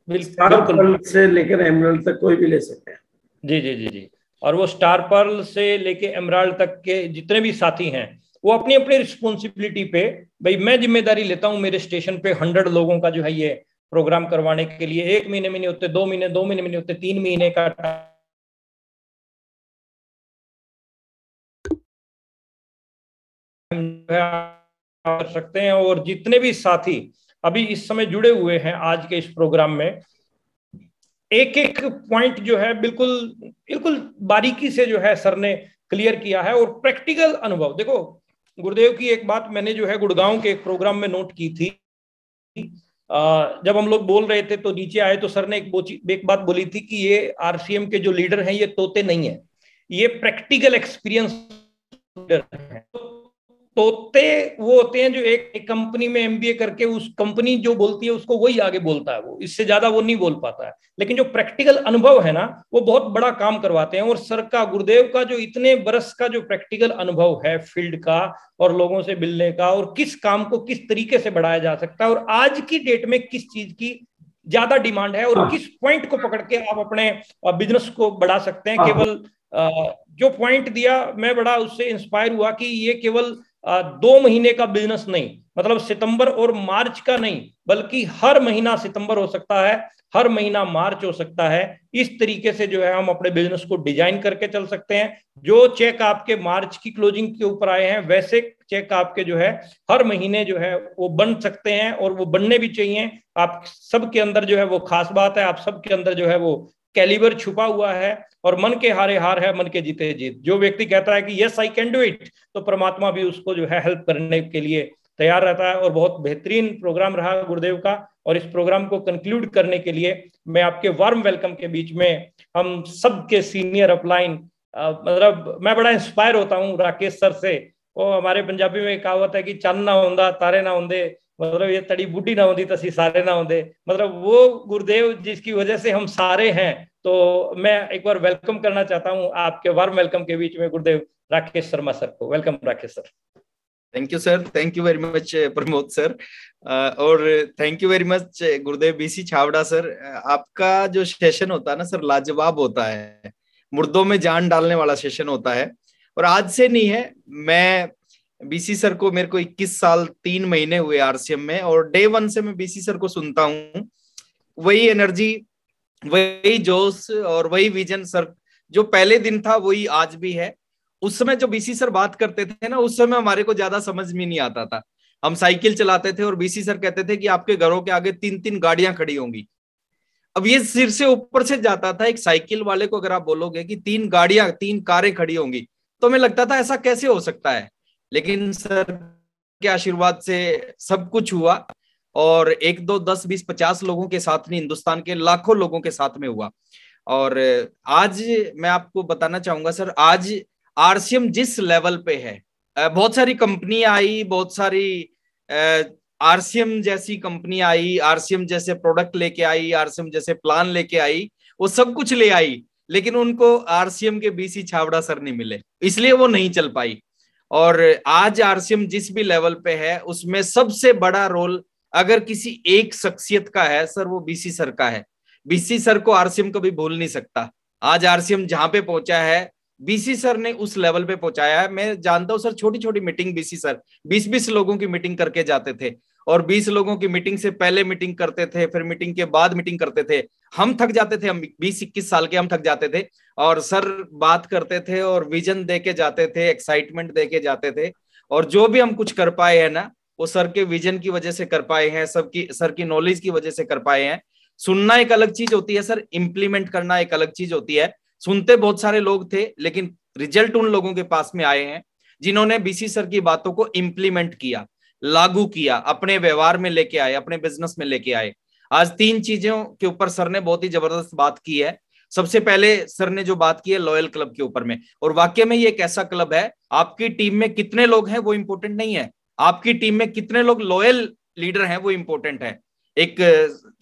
बिल्कुल, से लेकर एमराल्ड तक कोई भी ले सकते हैं। जी जी जी जी और वो स्टार पर्ल से लेके एमराल्ड तक के जितने भी साथी हैं वो अपनी अपनी रिस्पॉन्सिबिलिटी पे, भाई मैं जिम्मेदारी लेता हूँ मेरे स्टेशन पे हंड्रेड लोगों का जो है ये प्रोग्राम करवाने के लिए, एक महीने में नहीं होते, दो महीने दो महीने में नहीं होते, तीन महीने का कर सकते हैं। और जितने भी साथी अभी इस समय जुड़े हुए हैं आज के इस प्रोग्राम में, एक एक पॉइंट जो है बिल्कुल बिल्कुल बारीकी से जो है सर ने क्लियर किया है। और प्रैक्टिकल अनुभव, देखो गुरुदेव की एक बात मैंने जो है गुड़गांव के एक प्रोग्राम में नोट की थी, जब हम लोग बोल रहे थे तो नीचे आए तो सर ने एक, एक बात बोली थी कि ये आरसीएम के जो लीडर हैं ये तोते नहीं है, ये प्रैक्टिकल एक्सपीरियंस लीडर हैं। तोते वो होते हैं जो एक, एक कंपनी में एमबीए करके उस कंपनी जो बोलती है उसको वही आगे बोलता है, वो इससे ज्यादा वो नहीं बोल पाता है, लेकिन जो प्रैक्टिकल अनुभव है ना वो बहुत बड़ा काम करवाते हैं। और सर का, गुरुदेव का जो इतने बरस का जो प्रैक्टिकल अनुभव है फील्ड का और लोगों से मिलने का, और किस काम को किस तरीके से बढ़ाया जा सकता है, और आज की डेट में किस चीज की ज्यादा डिमांड है, और किस पॉइंट को पकड़ के आप अपने बिजनेस को बढ़ा सकते हैं। केवल जो पॉइंट दिया मैं बड़ा उससे इंस्पायर हुआ कि ये केवल आ, दो महीने का बिजनेस नहीं, मतलब सितंबर और मार्च का नहीं, बल्कि हर महीना सितंबर हो सकता है, हर महीना मार्च हो सकता है। इस तरीके से जो है हम अपने बिजनेस को डिजाइन करके चल सकते हैं। जो चेक आपके मार्च की क्लोजिंग के ऊपर आए हैं वैसे चेक आपके जो है हर महीने जो है वो बन सकते हैं, और वो बनने भी चाहिए। आप सबके अंदर जो है वो खास बात है, आप सबके अंदर जो है वो कैलिबर छुपा हुआ है, और मन के हारे हार है, मन के जीते जीत। जो व्यक्ति कहता है कि yes I can do it, तो परमात्मा भी उसको जो है हेल्प करने के लिए तैयार रहता है। और बहुत बेहतरीन प्रोग्राम रहा गुरुदेव का। और इस प्रोग्राम को कंक्लूड करने के लिए मैं आपके वार्म वेलकम के बीच में हम सबके सीनियर अपलाइन, मतलब मैं बड़ा इंस्पायर होता हूँ राकेश सर से। वो हमारे पंजाबी में कहावत है कि चंद ना होंदा तारे ना होंदे, मतलब ये तड़ी बूढ़ी ना होती तसी सारे ना होते, मतलब वो गुरुदेव जिसकी वजह से हम सारे हैं। तो मैं एक बार वेलकम करना चाहता हूं आपके वार्म वेलकम के बीच में गुरुदेव राकेश शर्मा सर को। Welcome Rakesh sir. Thank you sir, thank you very much Pramod sir, और thank you very much Gurudev BC Chhabra sir. आपका जो सेशन होता है ना सर, लाजवाब होता है, मुर्दों में जान डालने वाला सेशन होता है। और आज से नहीं है, मैं बीसी सर को, मेरे को इक्कीस साल तीन महीने हुए आरसीएम में, और डे वन से मैं बीसी सर को सुनता हूँ। वही एनर्जी, वही जोश और वही विजन सर जो पहले दिन था वही आज भी है। उस समय जो बीसी सर बात करते थे ना, उस समय हमारे को ज्यादा समझ में नहीं आता था। हम साइकिल चलाते थे और बीसी सर कहते थे कि आपके घरों के आगे तीन तीन गाड़ियां खड़ी होंगी। अब ये सिर से ऊपर से जाता था। एक साइकिल वाले को अगर आप बोलोगे कि तीन गाड़ियां, तीन कारें खड़ी होंगी, तो हमें लगता था ऐसा कैसे हो सकता है, लेकिन सर के आशीर्वाद से सब कुछ हुआ। और एक दो दस बीस पचास लोगों के साथ नहीं, हिंदुस्तान के लाखों लोगों के साथ में हुआ। और आज मैं आपको बताना चाहूंगा सर, आज आरसीएम जिस लेवल पे है, बहुत सारी कंपनियां आई, बहुत सारी आरसीएम जैसी कंपनियां आई, आरसीएम जैसे प्रोडक्ट लेके आई, आरसीएम जैसे प्लान लेके आई, वो सब कुछ ले आई, लेकिन उनको आरसीएम के बीसी छाबड़ा सर नहीं मिले, इसलिए वो नहीं चल पाई। और आज आरसीएम जिस भी लेवल पे है उसमें सबसे बड़ा रोल अगर किसी एक शख्सियत का है सर, वो बीसी सर का है। बीसी सर को आरसीएम कभी भूल नहीं सकता। आज आरसीएम जहां पे पहुंचा है, बीसी सर ने उस लेवल पे पहुंचाया है। मैं जानता हूं सर, छोटी छोटी मीटिंग बीसी सर बीस बीस लोगों की मीटिंग करके जाते थे, और बीस लोगों की मीटिंग से पहले मीटिंग करते थे, फिर मीटिंग के बाद मीटिंग करते थे। हम थक जाते थे, हम बीस इक्कीस साल के हम थक जाते थे, और सर बात करते थे और विजन दे के जाते थे, एक्साइटमेंट दे के जाते थे। और जो भी हम कुछ कर पाए है ना, वो सर के विजन की वजह से कर पाए हैं, सबकी सर की नॉलेज की वजह से कर पाए हैं। सुनना एक अलग चीज होती है सर, इम्प्लीमेंट करना एक अलग चीज होती है। सुनते बहुत सारे लोग थे लेकिन रिजल्ट उन लोगों के पास में आए हैं जिन्होंने बीसी सर की बातों को इम्प्लीमेंट किया, लागू किया, अपने व्यवहार में लेके आए, अपने बिजनेस में लेके आए। आज तीन चीजों के ऊपर सर ने बहुत ही जबरदस्त बात की है। सबसे पहले सर ने जो बात की है लॉयल क्लब के ऊपर में, और वाकई में ये एक ऐसा क्लब है, आपकी टीम में कितने लोग हैं वो इंपॉर्टेंट नहीं है, आपकी टीम में कितने लोग लॉयल लीडर हैं वो इंपॉर्टेंट है। एक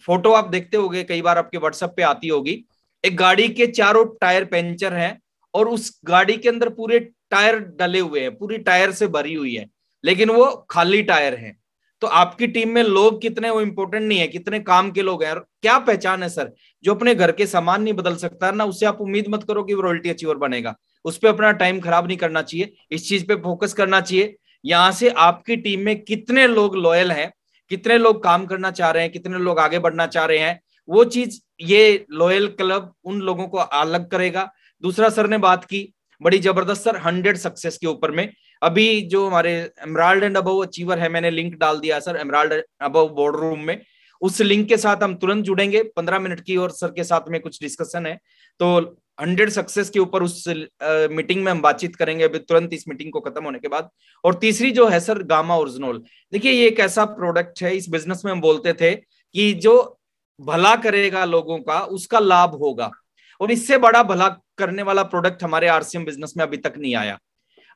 फोटो आप देखते होंगे, कई बार आपके व्हाट्सएप पे आती होगी, एक गाड़ी के चारों टायर पंचर है और उस गाड़ी के अंदर पूरे टायर डले हुए हैं, पूरी टायर से भरी हुई है, लेकिन वो खाली टायर है। तो आपकी टीम में लोग कितने वो इंपॉर्टेंट नहीं है, कितने काम के लोग हैं। क्या पहचान है सर, जो अपने घर के सामान नहीं बदल सकता ना, उससे आप उम्मीद मत करो कि वो रॉयल्टी अचीवर बनेगा। उस पर अपना टाइम खराब नहीं करना चाहिए, इस चीज पे फोकस करना चाहिए। यहाँ से आपकी टीम में कितने लोग लॉयल हैं, कितने लोग काम करना चाह रहे हैं, कितने लोग आगे बढ़ना चाह रहे हैं, वो चीज ये लॉयल क्लब उन लोगों को अलग करेगा। दूसरा सर ने बात की बड़ी जबरदस्त सर हंड्रेड सक्सेस के ऊपर में। अभी जो हमारे एमराल्ड एंड अबव अचीवर है, मैंने लिंक डाल दिया sir emerald above board room में, उस लिंक के साथ हम तुरंत जुड़ेंगे। पंद्रह मिनट की और सर के साथ में कुछ डिस्कशन है, तो हंड्रेड सक्सेस के ऊपर उस मीटिंग में हम बातचीत करेंगे अभी तुरंत इस मीटिंग को खत्म होने के बाद। और तीसरी जो है सर गामा ओरिजिनल, देखिए ये एक ऐसा प्रोडक्ट है, इस बिजनेस में हम बोलते थे कि जो भला करेगा लोगों का उसका लाभ होगा, और इससे बड़ा भला करने वाला प्रोडक्ट हमारे आरसीएम बिजनेस में अभी तक नहीं आया।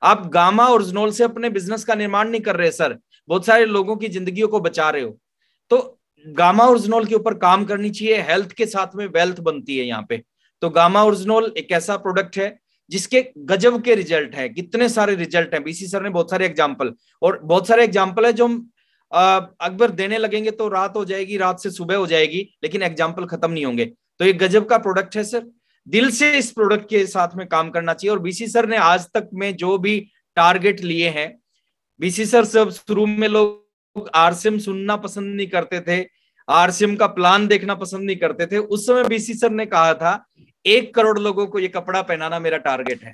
आप गामा ओरिजिनल से अपने बिजनेस का निर्माण नहीं कर रहे सर, बहुत सारे लोगों की जिंदगियों को बचा रहे हो। तो गामा ओरिजिनल के ऊपर काम करनी चाहिए, हेल्थ के साथ में वेल्थ बनती है यहाँ पे। तो गामा ओरिजिनल एक ऐसा प्रोडक्ट है जिसके गजब के रिजल्ट हैं, कितने सारे रिजल्ट हैं। बीसी सर ने बहुत सारे एग्जाम्पल, और बहुत सारे एग्जाम्पल है जो हम अकबर देने लगेंगे तो रात हो जाएगी, रात से सुबह हो जाएगी, लेकिन एग्जाम्पल खत्म नहीं होंगे। तो ये गजब का प्रोडक्ट है सर, दिल से इस प्रोडक्ट के साथ में काम करना चाहिए। और बीसी सर ने आज तक में जो भी टारगेट लिए हैं, बीसी सर सब शुरू में लोग आरसीएम सुनना पसंद नहीं करते थे, आरसीएम का प्लान देखना पसंद नहीं करते थे। उस समय बीसी सर ने कहा था एक करोड़ लोगों को ये कपड़ा पहनाना मेरा टारगेट है,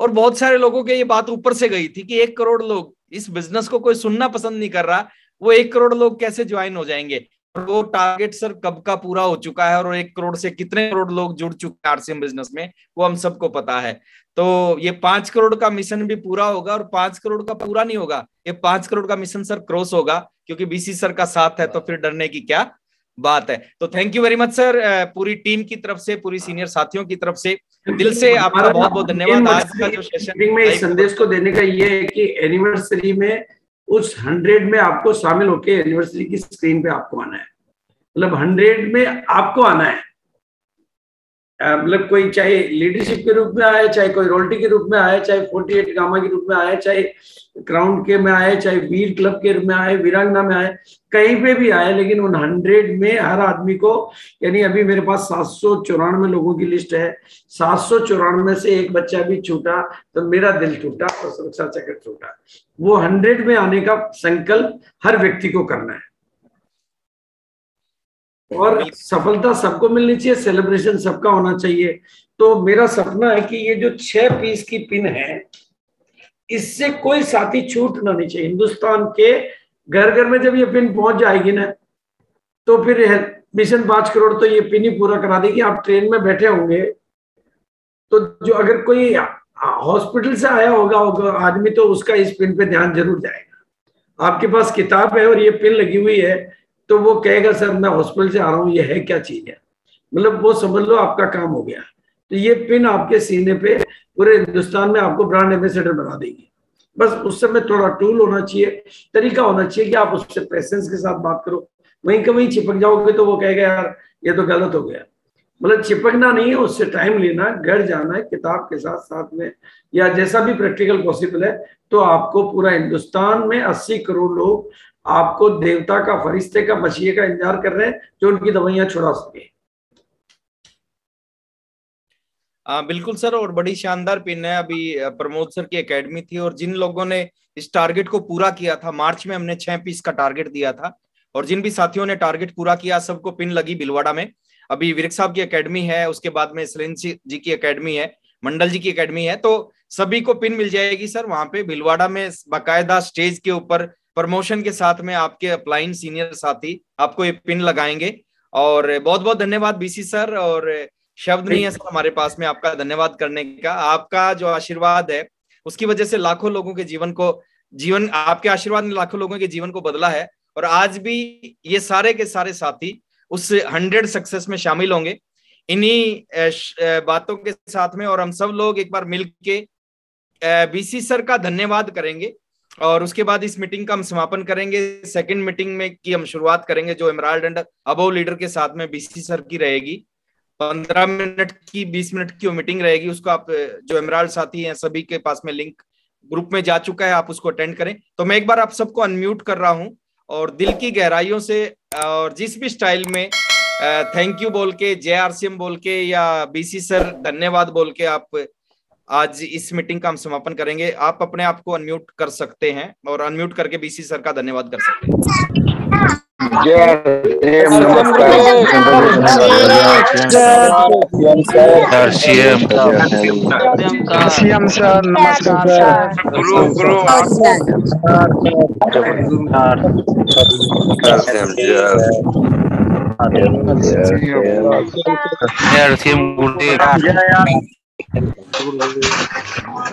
और बहुत सारे लोगों के ये बात ऊपर से गई थी कि एक करोड़ लोग, इस बिजनेस को कोई सुनना पसंद नहीं कर रहा, वो एक करोड़ लोग कैसे ज्वाइन हो जाएंगे। वो टारगेट सर कब का पूरा हो चुका है, और एक करोड़ से कितने करोड़ लोग जुड़ चुके हैं आरसीएम बिजनेस में वो हम सबको पता है। तो ये पांच करोड़ का मिशन भी पूरा होगा, और पांच करोड़ का पूरा नहीं होगा, ये पांच करोड़ का मिशन सर क्रॉस होगा, क्योंकि बीसी सर का साथ है तो फिर डरने की क्या बात है। तो thank you very much sir, पूरी टीम की तरफ से, पूरी सीनियर साथियों की तरफ से दिल से आपका बहुत बहुत धन्यवाद। आज का जो सेशन में संदेश को देने का ये है कि एनिवर्सरी में उस हंड्रेड में आपको शामिल होके एनिवर्सरी की स्क्रीन पे आपको आना है, मतलब हंड्रेड में आपको आना है। मतलब कोई चाहे लीडरशिप के रूप में आए, चाहे कोई रॉयल्टी के रूप में आए, चाहे अड़तालीस गामा के रूप में आए, चाहे क्राउन के में आए, चाहे वीर क्लब के में आए, वीरांगना में आए, कहीं पे भी आए, लेकिन उन हंड्रेड में हर आदमी को, यानी अभी मेरे पास सात सौ चौरानवे लोगों की लिस्ट है, सात सौ चौरानवे से एक बच्चा भी छूटा तो मेरा दिल टूटा और सुरक्षा चक्र टूटा। वो हंड्रेड में आने का संकल्प हर व्यक्ति को करना है, और सफलता सबको मिलनी चाहिए, सेलिब्रेशन सबका होना चाहिए। तो मेरा सपना है कि ये जो छह पीस की पिन है, इससे कोई साथी छूट ना नहीं चाहिए। हिंदुस्तान के घर घर में जब ये पिन पहुंच जाएगी ना, तो फिर मिशन पांच करोड़ तो ये पिन ही पूरा करा देगी। आप ट्रेन में बैठे होंगे तो जो अगर कोई हॉस्पिटल से आया होगा, होगा आदमी, तो उसका इस पिन पे ध्यान जरूर जाएगा। आपके पास किताब है और ये पिन लगी हुई है, तो वो कहेगा सर मैं हॉस्पिटल से आ रहा हूँ, ये है क्या चीज है, मतलब वो समझ लो आपका काम हो गया। तो ये पिन आपके सीने पे पूरे हिंदुस्तान में आपको ब्रांड एम्बेसडर बना देगी। बस उस समय थोड़ा टूल होना चाहिए, तरीका होना चाहिए कि आप उससे पेशेंस के साथ बात करो। वहीं कहीं चिपक जाओगे तो वो कहेगा यार ये तो गलत हो गया। मतलब चिपकना नहीं है, उससे टाइम लेना, घर जाना है किताब के साथ साथ में, या जैसा भी प्रैक्टिकल पॉसिबल है। तो आपको पूरा हिंदुस्तान में अस्सी करोड़ लोग आपको देवता का, फरिश्ते का, मसीह का इंतजार कर रहे हैं जो उनकी दवाइयां छुड़ा सके। बिल्कुल सर, और बड़ी शानदार पिन है। अभी प्रमोद सर की एकेडमी थी, और जिन लोगों ने इस टारगेट को पूरा किया था, मार्च में हमने छह पीस का टारगेट दिया था, और जिन भी साथियों ने टारगेट पूरा किया सबको पिन लगी भिलवाड़ा में। अभी वीरक्ष साहब की एकेडमी है, उसके बाद में सरेंद्र जी की एकेडमी है, मंडल जी की एकेडमी है, तो सभी को पिन मिल जाएगी सर। वहां पे भिलवाड़ा में बाकायदा स्टेज के ऊपर प्रमोशन के साथ में आपके अपलाइन सीनियर साथी आपको ये पिन लगाएंगे। और बहुत बहुत धन्यवाद बीसी सर, और शब्द नहीं है सर हमारे पास में आपका धन्यवाद करने का। आपका जो आशीर्वाद है उसकी वजह से लाखों लोगों के जीवन को जीवन आपके आशीर्वाद ने लाखों लोगों के जीवन को बदला है, और आज भी ये सारे के सारे साथी उस हंड्रेड सक्सेस में शामिल होंगे। इन्हीं बातों के साथ में और हम सब लोग एक बार मिलके बीसी सर का धन्यवाद करेंगे, और उसके बाद इस मीटिंग का हम समापन करेंगे। सेकंड मीटिंग में की हम शुरुआत करेंगे जो एमराल्ड एंड अबोव लीडर के साथ में बीसी सर की रहेगी। पंद्रह मिनट की बीस मिनट की वो मीटिंग रहेगी, उसको आप जो एमराल्ड साथी हैं सभी के पास में लिंक ग्रुप में जा चुका है, आप उसको अटेंड करें। तो मैं एक बार आप सबको अनम्यूट कर रहा हूँ और दिल की गहराइयों से और जिस भी स्टाइल में थैंक यू बोल के, जे आर सी एम बोल के या बीसी सर धन्यवाद बोल के आप आज इस मीटिंग का हम समापन करेंगे। आप अपने आप को अनम्यूट कर सकते हैं और अनम्यूट करके बीसी सर का धन्यवाद कर सकते हैं।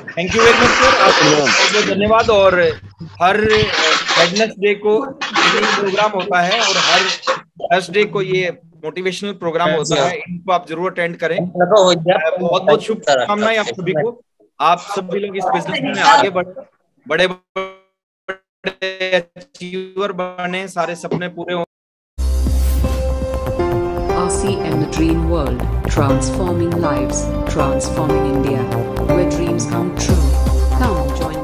Thank you very much sir, धन्यवाद। और हर वेडनेसडे को प्रोग्राम होता है और हर थर्सडे को ये मोटिवेशनल प्रोग्राम होता है, इनको आप जरूर अटेंड करें। बहुत बहुत शुभकामनाएं आप सभी को, आप सभी लोग इस बिजनेस में आगे बढ़ बड़े बड़े अचीवर बने, सारे सपने पूरे हों। And the dream world, transforming lives, transforming India, where dreams come true. Come join